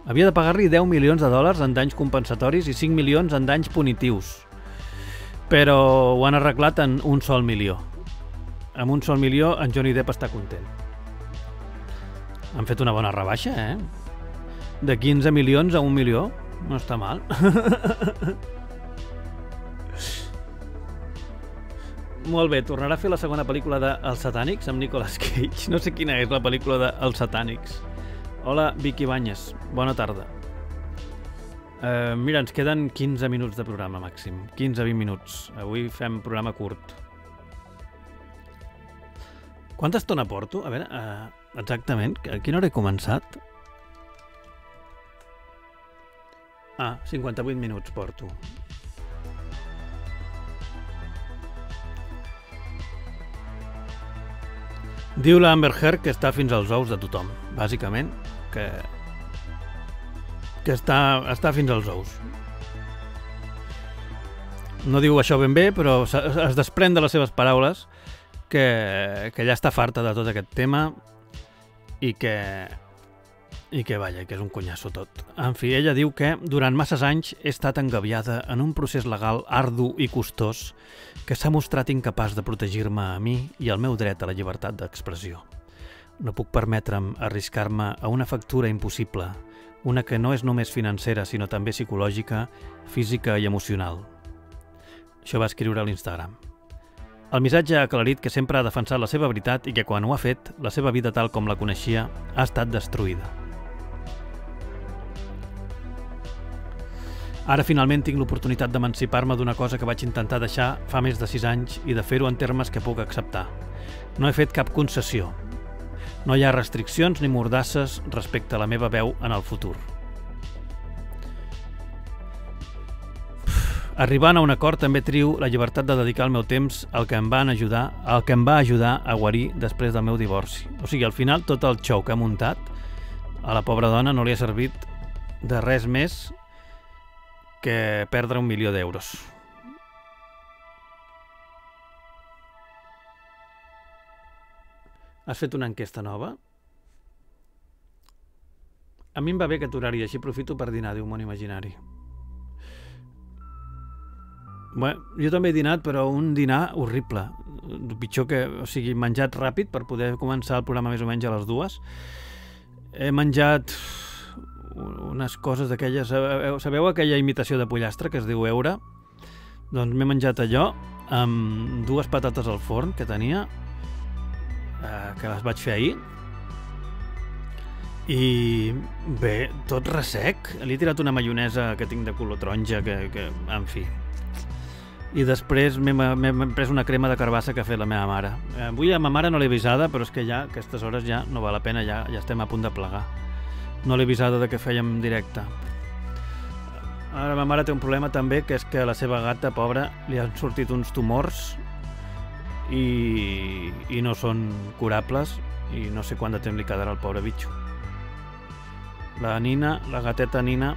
havia de pagar-li $10 milions en danys compensatoris i $5 milions en danys punitius. Però ho han arreglat en $1 milió. Amb $1 milió en Johnny Depp està content. Han fet una bona rebaixa, eh? De 15 milions a $1 milió. No està mal. Molt bé, tornarà a fer la segona pel·lícula de Els Satànics amb Nicolas Cage. No sé quina és la pel·lícula de Els Satànics. Hola, Vicky Banyes. Bona tarda. Mira, ens queden 15 minuts de programa màxim. 15-20 minuts. Avui fem programa curt. Quanta estona porto? A veure, exactament. A quina hora he començat? 58 minuts porto. Diu la Amber Heard que està fins als ous de tothom, bàsicament, que està fins als ous. No diu això ben bé, però es desprèn de les seves paraules que ja està farta de tot aquest tema i que vaja, que és un conyasso tot. En fi, ella diu que durant masses anys he estat engabiada en un procés legal ardu i costós que s'ha mostrat incapaç de protegir-me a mi i el meu dret a la llibertat d'expressió. No puc permetre'm arriscar-me a una factura impossible, una que no és només financera, sinó també psicològica, física i emocional. Això va escriure a l'Instagram. El missatge ha aclarit que sempre ha defensat la seva veritat i que quan ho ha fet, la seva vida tal com la coneixia ha estat destruïda. Ara finalment tinc l'oportunitat d'emancipar-me d'una cosa que vaig intentar deixar fa més de 6 anys i de fer-ho en termes que puc acceptar. No he fet cap concessió. No hi ha restriccions ni mordasses respecte a la meva veu en el futur. Arribant a un acord també trio la llibertat de dedicar el meu temps al que em va ajudar a guarir després del meu divorci. O sigui, al final tot el xou que ha muntat a la pobra dona no li ha servit de res més que perdre $1 milió. Has fet una enquesta nova? A mi em va bé aquest horari, així aprofito per dinar, diu Món Imaginari. Bé, jo també he dinat, però un dinar horrible. Pitjor que... O sigui, menjat ràpid per poder començar el programa més o menys a les 2. He menjat... unes coses d'aquelles... Sabeu aquella imitació de pollastre que es diu Eura? Doncs m'he menjat allò amb 2 patates al forn que tenia, que les vaig fer ahir, I bé, tot ressec. Li he tirat una maionesa que tinc de color taronja, que en fi. I després m'he pres una crema de carbassa que ha fet la meva mare. Avui a ma mare no l'he avisada, però és que ja, a aquestes hores ja no val la pena, ja estem a punt de plegar. No l'he avisada de que fèiem directe. Ara ma mare té un problema també, que és que a la seva gata, pobra, li han sortit uns tumors i no són curables i no sé quant de temps li quedarà al pobre bitxo. La Nina, la gateta Nina,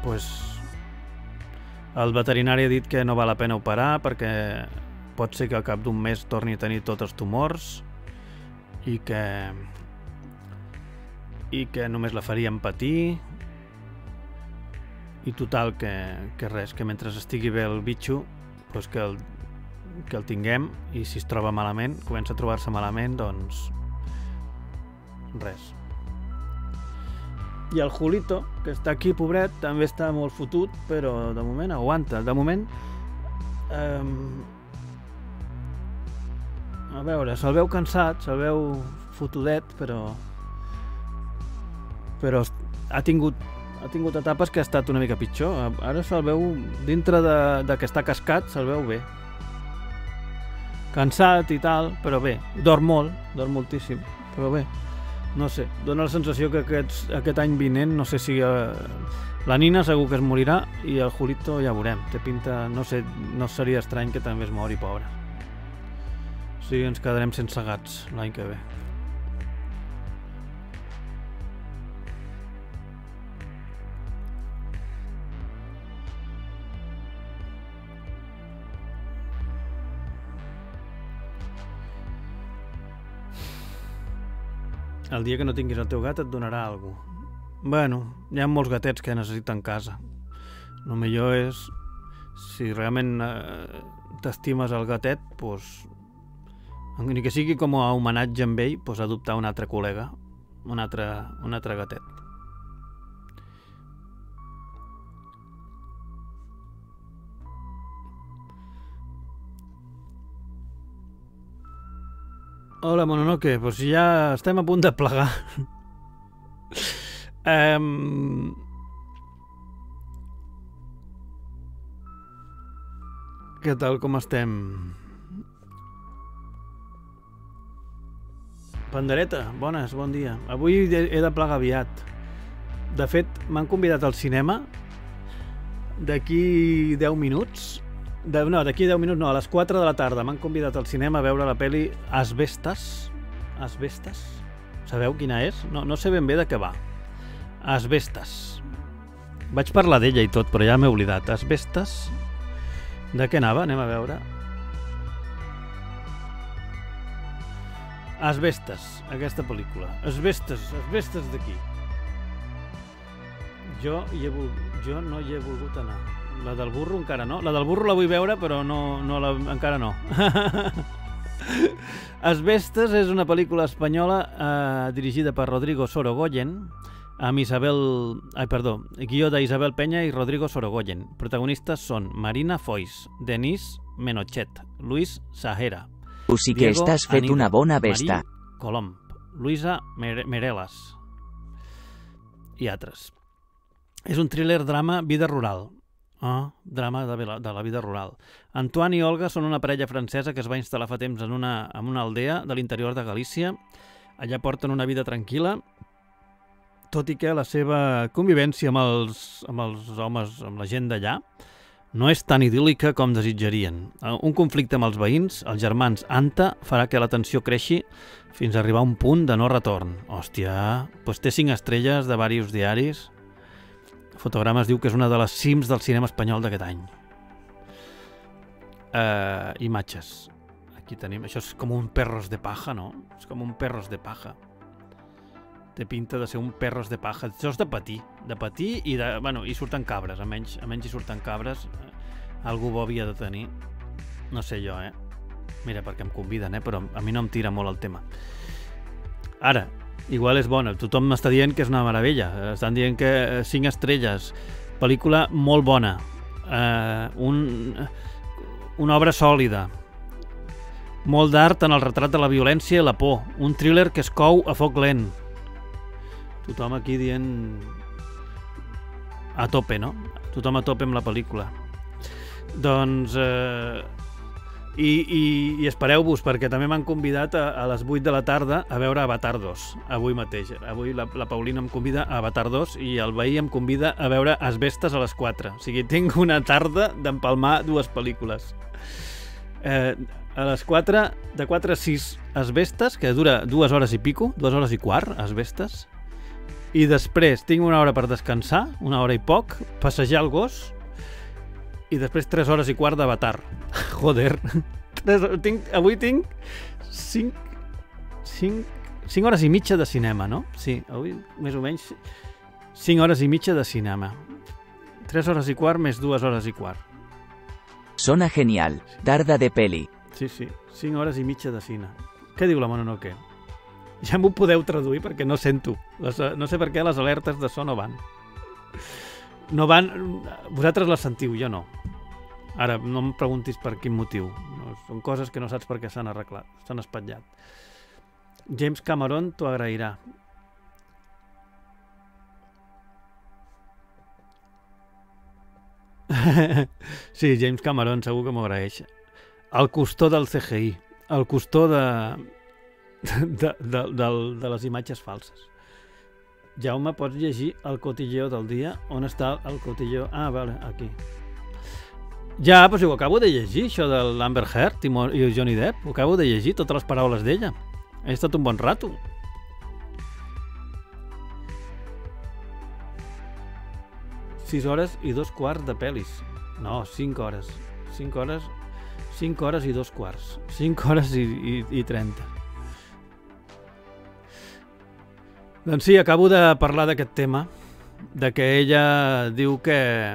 pues... El veterinari ha dit que no val la pena operar perquè pot ser que al cap d'un mes torni a tenir tots els tumors i que només la farien patir i total que res, que mentre estigui bé el bitxo doncs que el tinguem, i si es troba malament, comença a trobar-se malament, doncs res. I el Julito, que està aquí, pobret, també està molt fotut, però de moment aguanta. De moment... A veure, se'l veu cansat, se'l veu fotudet, però ha tingut etapes que ha estat una mica pitjor. Ara se'l veu, dintre de que està cascat, se'l veu bé. Cansat i tal, però bé. Dorm molt, dorm moltíssim, però bé. No sé, dona la sensació que aquest any vinent, no sé si... La Nina segur que es morirà i el Julito ja veurem. Té pinta... No sé, no seria estrany que també es mori, pobre. O sigui, ens quedarem sense gats l'any que ve. El dia que no tinguis el teu gat et donarà alguna cosa. Bueno, hi ha molts gatets que necessiten casa. El millor és, si realment t'estimes el gatet, doncs, ni que sigui com a homenatge amb ell, doncs adoptar un altre col·lega, un altre gatet. Hola, Mononoke, doncs ja estem a punt de plegar. Què tal, com estem? Pandereta, bones, bon dia. Avui he de plegar aviat. De fet, m'han convidat al cinema d'aquí 10 minuts. No, d'aquí 10 minuts no, a les 4 de la tarda m'han convidat al cinema a veure la pel·li Asbestas. Asbestas? Sabeu quina és? No sé ben bé de què va. Asbestas. Vaig parlar d'ella i tot, però ja m'he oblidat. Asbestas. De què anava? Anem a veure. Asbestas, aquesta pel·lícula. Asbestas, Asbestas d'aquí. Jo no hi he volgut anar. La del burro encara no. La del burro la vull veure, però encara no. Asbestas és una pel·lícula espanyola dirigida per Rodrigo Sorogoyen, amb Isabel... Ai, perdó. Guió d'Isabel Peña i Rodrigo Sorogoyen. Protagonistes són Marina Foix, Denis Menochet, Luis Sahera, Diego Anita, o sí que estàs fet una bona besta, Marí Colom, Luisa Merelas i altres. És un thriller-drama vida rural. Ah, drama de la vida rural. Antoine i Olga són una parella francesa que es va instal·lar fa temps en una aldea de l'interior de Galícia. Allà porten una vida tranquil·la, tot i que la seva convivència amb els homes, amb la gent d'allà, no és tan idíl·lica com desitjarien. Un conflicte amb els veïns, els germans Anta, farà que la tensió creixi fins a arribar a un punt de no retorn. Hòstia, doncs té 5 estrelles de diversos diaris. Fotogrames diu que és una de les cims del cinema espanyol d'aquest any. Imatges. Aquí tenim... Això és com un perros de paja, no? És com un perros de paja. Té pinta de ser un perros de paja. Això és de patir. De patir i de... Bueno, hi surten cabres. Almenys hi surten cabres. Algú bo havia de tenir. No sé jo, eh? Mira, perquè em conviden, eh? Però a mi no em tira molt el tema. Ara... Igual és bona, tothom m'està dient que és una meravella, estan dient que 5 estrelles, pel·lícula molt bona, una obra sòlida, molt d'art en el retrat de la violència i la por, un thriller que es cou a foc lent, Tothom aquí dient a tope, no? Tothom a tope amb la pel·lícula. Doncs... I espereu-vos, perquè també m'han convidat a les 8 de la tarda a veure Avatar 2, avui mateix. Avui la Paulina em convida a Avatar 2 i el Veí em convida a veure As Bestes a les 4. O sigui, tinc una tarda d'empalmar dues pel·lícules. A les 4, de 4 a 6, As Bestes, que dura 2 hores i pico, 2 hores i quart, As Bestes. I després tinc 1 hora per descansar, 1 hora i poc, passejar el gos... I després 3 hores i quart d'Avatar. Joder. Avui tinc 5 hores i mitja de cinema, no? Sí, avui més o menys 5 hores i mitja de cinema. 3 hores i quart més 2 hores i quart. Sona genial. Tarda de peli. Sí, sí. 5 hores i mitja de cine. Què diu la Mononoke? Ja m'ho podeu traduir perquè no sento. No sé per què les alertes de so no van. No van... Vosaltres les sentiu, jo no. Ara, no em preguntis per quin motiu. Són coses que no saps per què s'han arreglat, s'han espatllat. James Cameron t'ho agrairà. Sí, James Cameron segur que m'ho agraeix. El costó del CGI. El costó de les imatges falses. Jaume, pots llegir El cotilleo del dia? On està el cotilleo? Ah, vale, aquí. Ja, doncs ho acabo de llegir, això de l'Amber Heard i el Johnny Depp. Ho acabo de llegir, totes les paraules d'ella. He estat un bon rato. Sis hores i dos quarts de pel·lis. No, 5 hores. 5 hores... 5 hores i 2 quarts. 5 hores i 30. Doncs sí, acabo de parlar d'aquest tema, de que ella diu que,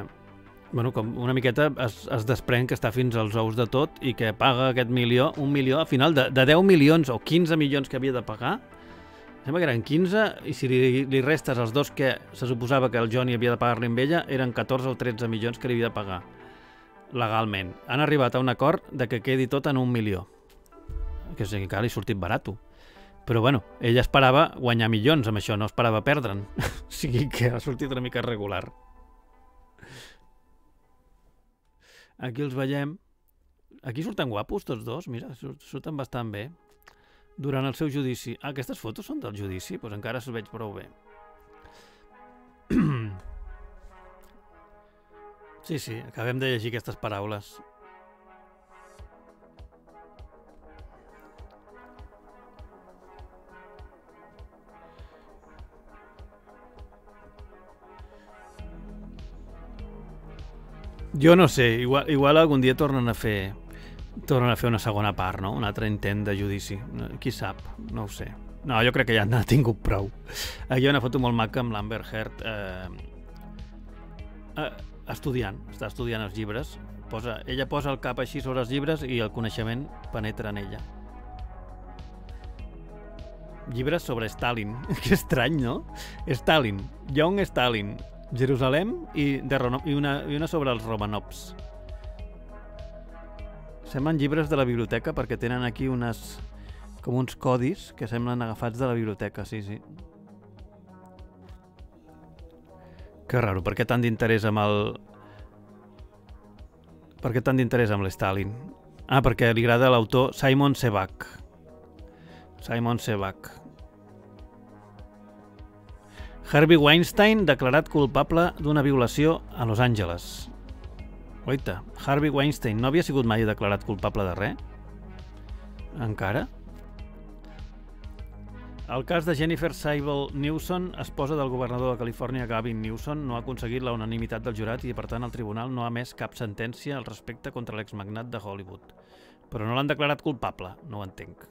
bueno, com una miqueta es desprèn que està fins als ous de tot i que paga aquest milió, un milió, al final de 10 milions o 15 milions que havia de pagar, sembla que eren 15, i si li restes els dos que se suposava que el Johnny havia de pagar-li amb ella, eren 14 o 13 milions que li havia de pagar, legalment. Han arribat a un acord de que quedi tot en 1 milió, que encara li ha sortit barato. Però, bueno, ella esperava guanyar milions amb això, no esperava perdre'n. O sigui que ha sortit una mica regular. Aquí els veiem. Aquí surten guapos tots dos, mira, surten bastant bé. Durant el seu judici. Ah, aquestes fotos són del judici? Doncs encara se'ls veig prou bé. Sí, sí, acabem de llegir aquestes paraules. Jo no sé, igual algun dia tornen a fer una segona part, no? Un altre intent de judici. Qui sap? No ho sé. No, jo crec que ja n'ha tingut prou. Aquí hi ha una foto molt maca amb l'Amber Heard estudiant. Està estudiant els llibres. Ella posa el cap així sobre els llibres i el coneixement penetra en ella. Llibres sobre Stalin. Que estrany, no? Stalin. Young Stalin. Jerusalem i una sobre els Romanovs. Semblen llibres de la biblioteca perquè tenen aquí com uns codis que semblen agafats de la biblioteca, sí, sí. Que raro, per què tant d'interès amb el... Per què tant d'interès amb l'Stalin? Ah, perquè li agrada l'autor Simon Sebag. Simon Sebag. Harvey Weinstein declarat culpable d'una violació a Los Angeles. Oita, Harvey Weinstein no havia sigut mai declarat culpable de res? Encara? El cas de Jennifer Sable Newsom, esposa del governador de Califòrnia Gavin Newsom, no ha aconseguit la unanimitat del jurat i, per tant, el tribunal no ha emès cap sentència al respecte contra l'exmagnat de Hollywood. Però no l'han declarat culpable, no ho entenc.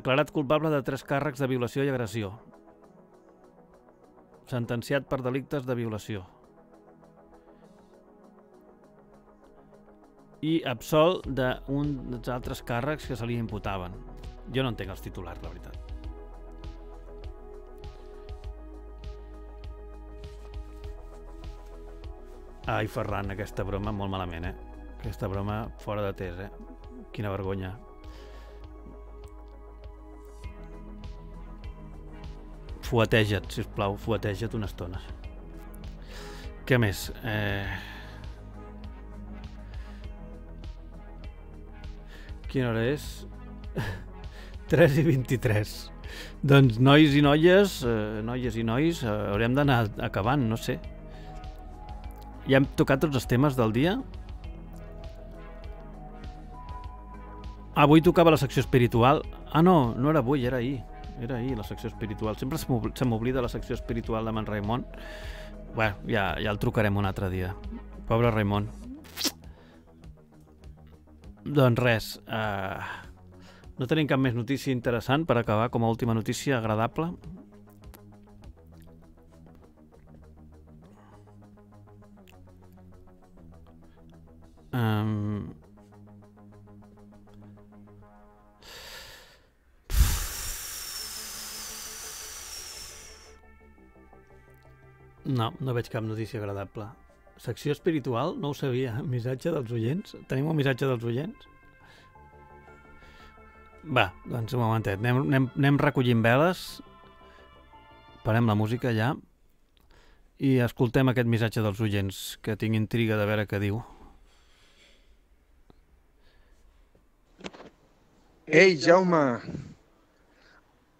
Declarat culpable de 3 càrrecs de violació i agressió. Sentenciat per delictes de violació. I absolt d'uns altres càrrecs que se li imputaven. Jo no entenc els titulars, la veritat. Ai, Ferran, aquesta broma molt malament, eh? Aquesta broma fora de temps, eh? Quina vergonya. Fueteja't, sisplau, fueteja't una estona. Què més? Quina hora és? 3:23. Doncs nois i noies, haurem d'anar acabant, no sé. Ja hem tocat tots els temes del dia. Avui tocava la secció espiritual. Ah, no, no era avui, era ahir. Era ahir la secció espiritual. Sempre se m'oblida la secció espiritual de en Raimon. Bé, ja el trucarem un altre dia. Pobre Raimon. Doncs res. No tenim cap més notícia interessant per acabar com a última notícia agradable. No, no veig cap notícia agradable. Secció espiritual? No ho sabia. Missatge dels oients? Tenim un missatge dels oients? Va, doncs un momentet. Anem recollint veles. Parem la música ja. I escoltem aquest missatge dels oients, que tinc intriga de veure què diu. Ei, Jaume!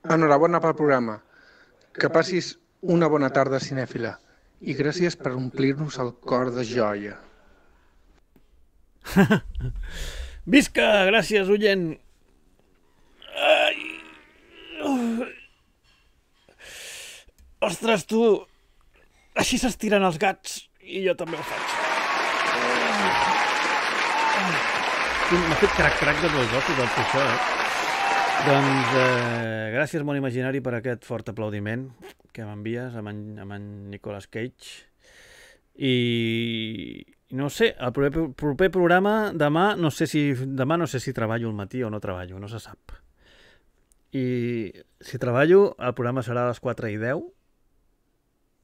Enhorabona pel programa. Que passis una bona tarda, cinèfila, i gràcies per omplir-nos el cor de joia. Visca! Gràcies, oient! Ostres, tu! Així s'estiren els gats, i jo també ho faig. M'ha fet crac-crac de dos ossos del puixó, Doncs, gràcies, món imaginari, per aquest fort aplaudiment que m'envies amb en Nicolas Cage. I no ho sé, el proper programa demà, no sé si treballo al matí o no treballo, no se sap. I si treballo, el programa serà a les 4:10,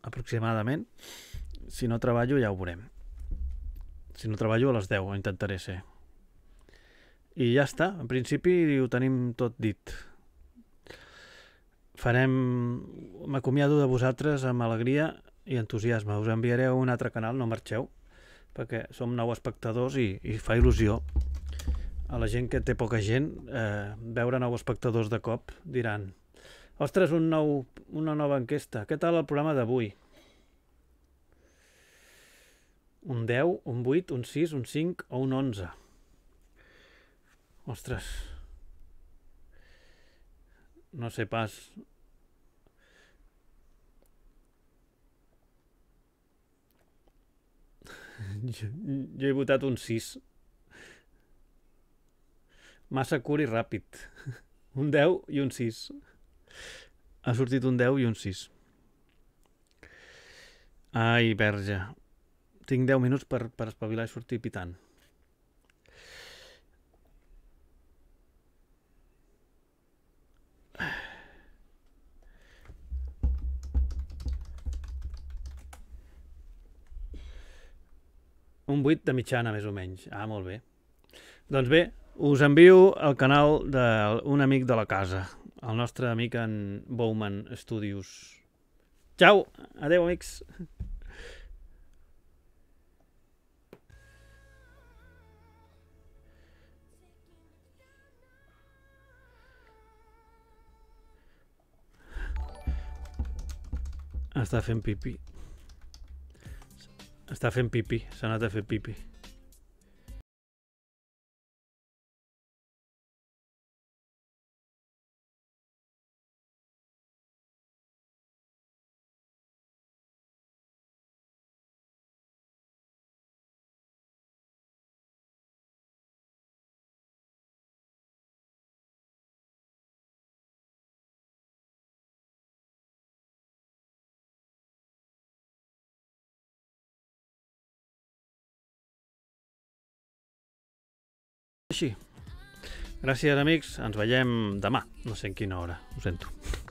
aproximadament. Si no treballo, ja ho veurem. Si no treballo, a les 10, intentaré ser. I ja està, en principi ho tenim tot dit. Farem... M'acomiado de vosaltres amb alegria i entusiasme. Us enviaré a un altre canal, no marxeu, perquè som 9 espectadors i fa il·lusió. A la gent que té poca gent, veure 9 espectadors de cop diran: ostres, una nova enquesta, què tal el programa d'avui? Un 10, un 8, un 6, un 5 o un 11. Ostres, no sé pas. Jo he votat un 6. Massa curt i ràpid. Un 10 i un 6. Ha sortit un 10 i un 6. Ai, verge. Tinc 10 minuts per espavilar i sortir pitant. Un 8 de mitjana, més o menys. Ah, molt bé. Doncs bé, us envio al canal d'un amic de la casa, el nostre amic en Bowman Studios. Ciao! Adeu, amics! Està fent pipí. Està fent pipi, s'ha anat a fer pipi. Gràcies, amics, ens veiem demà, no sé en quina hora, ho sento.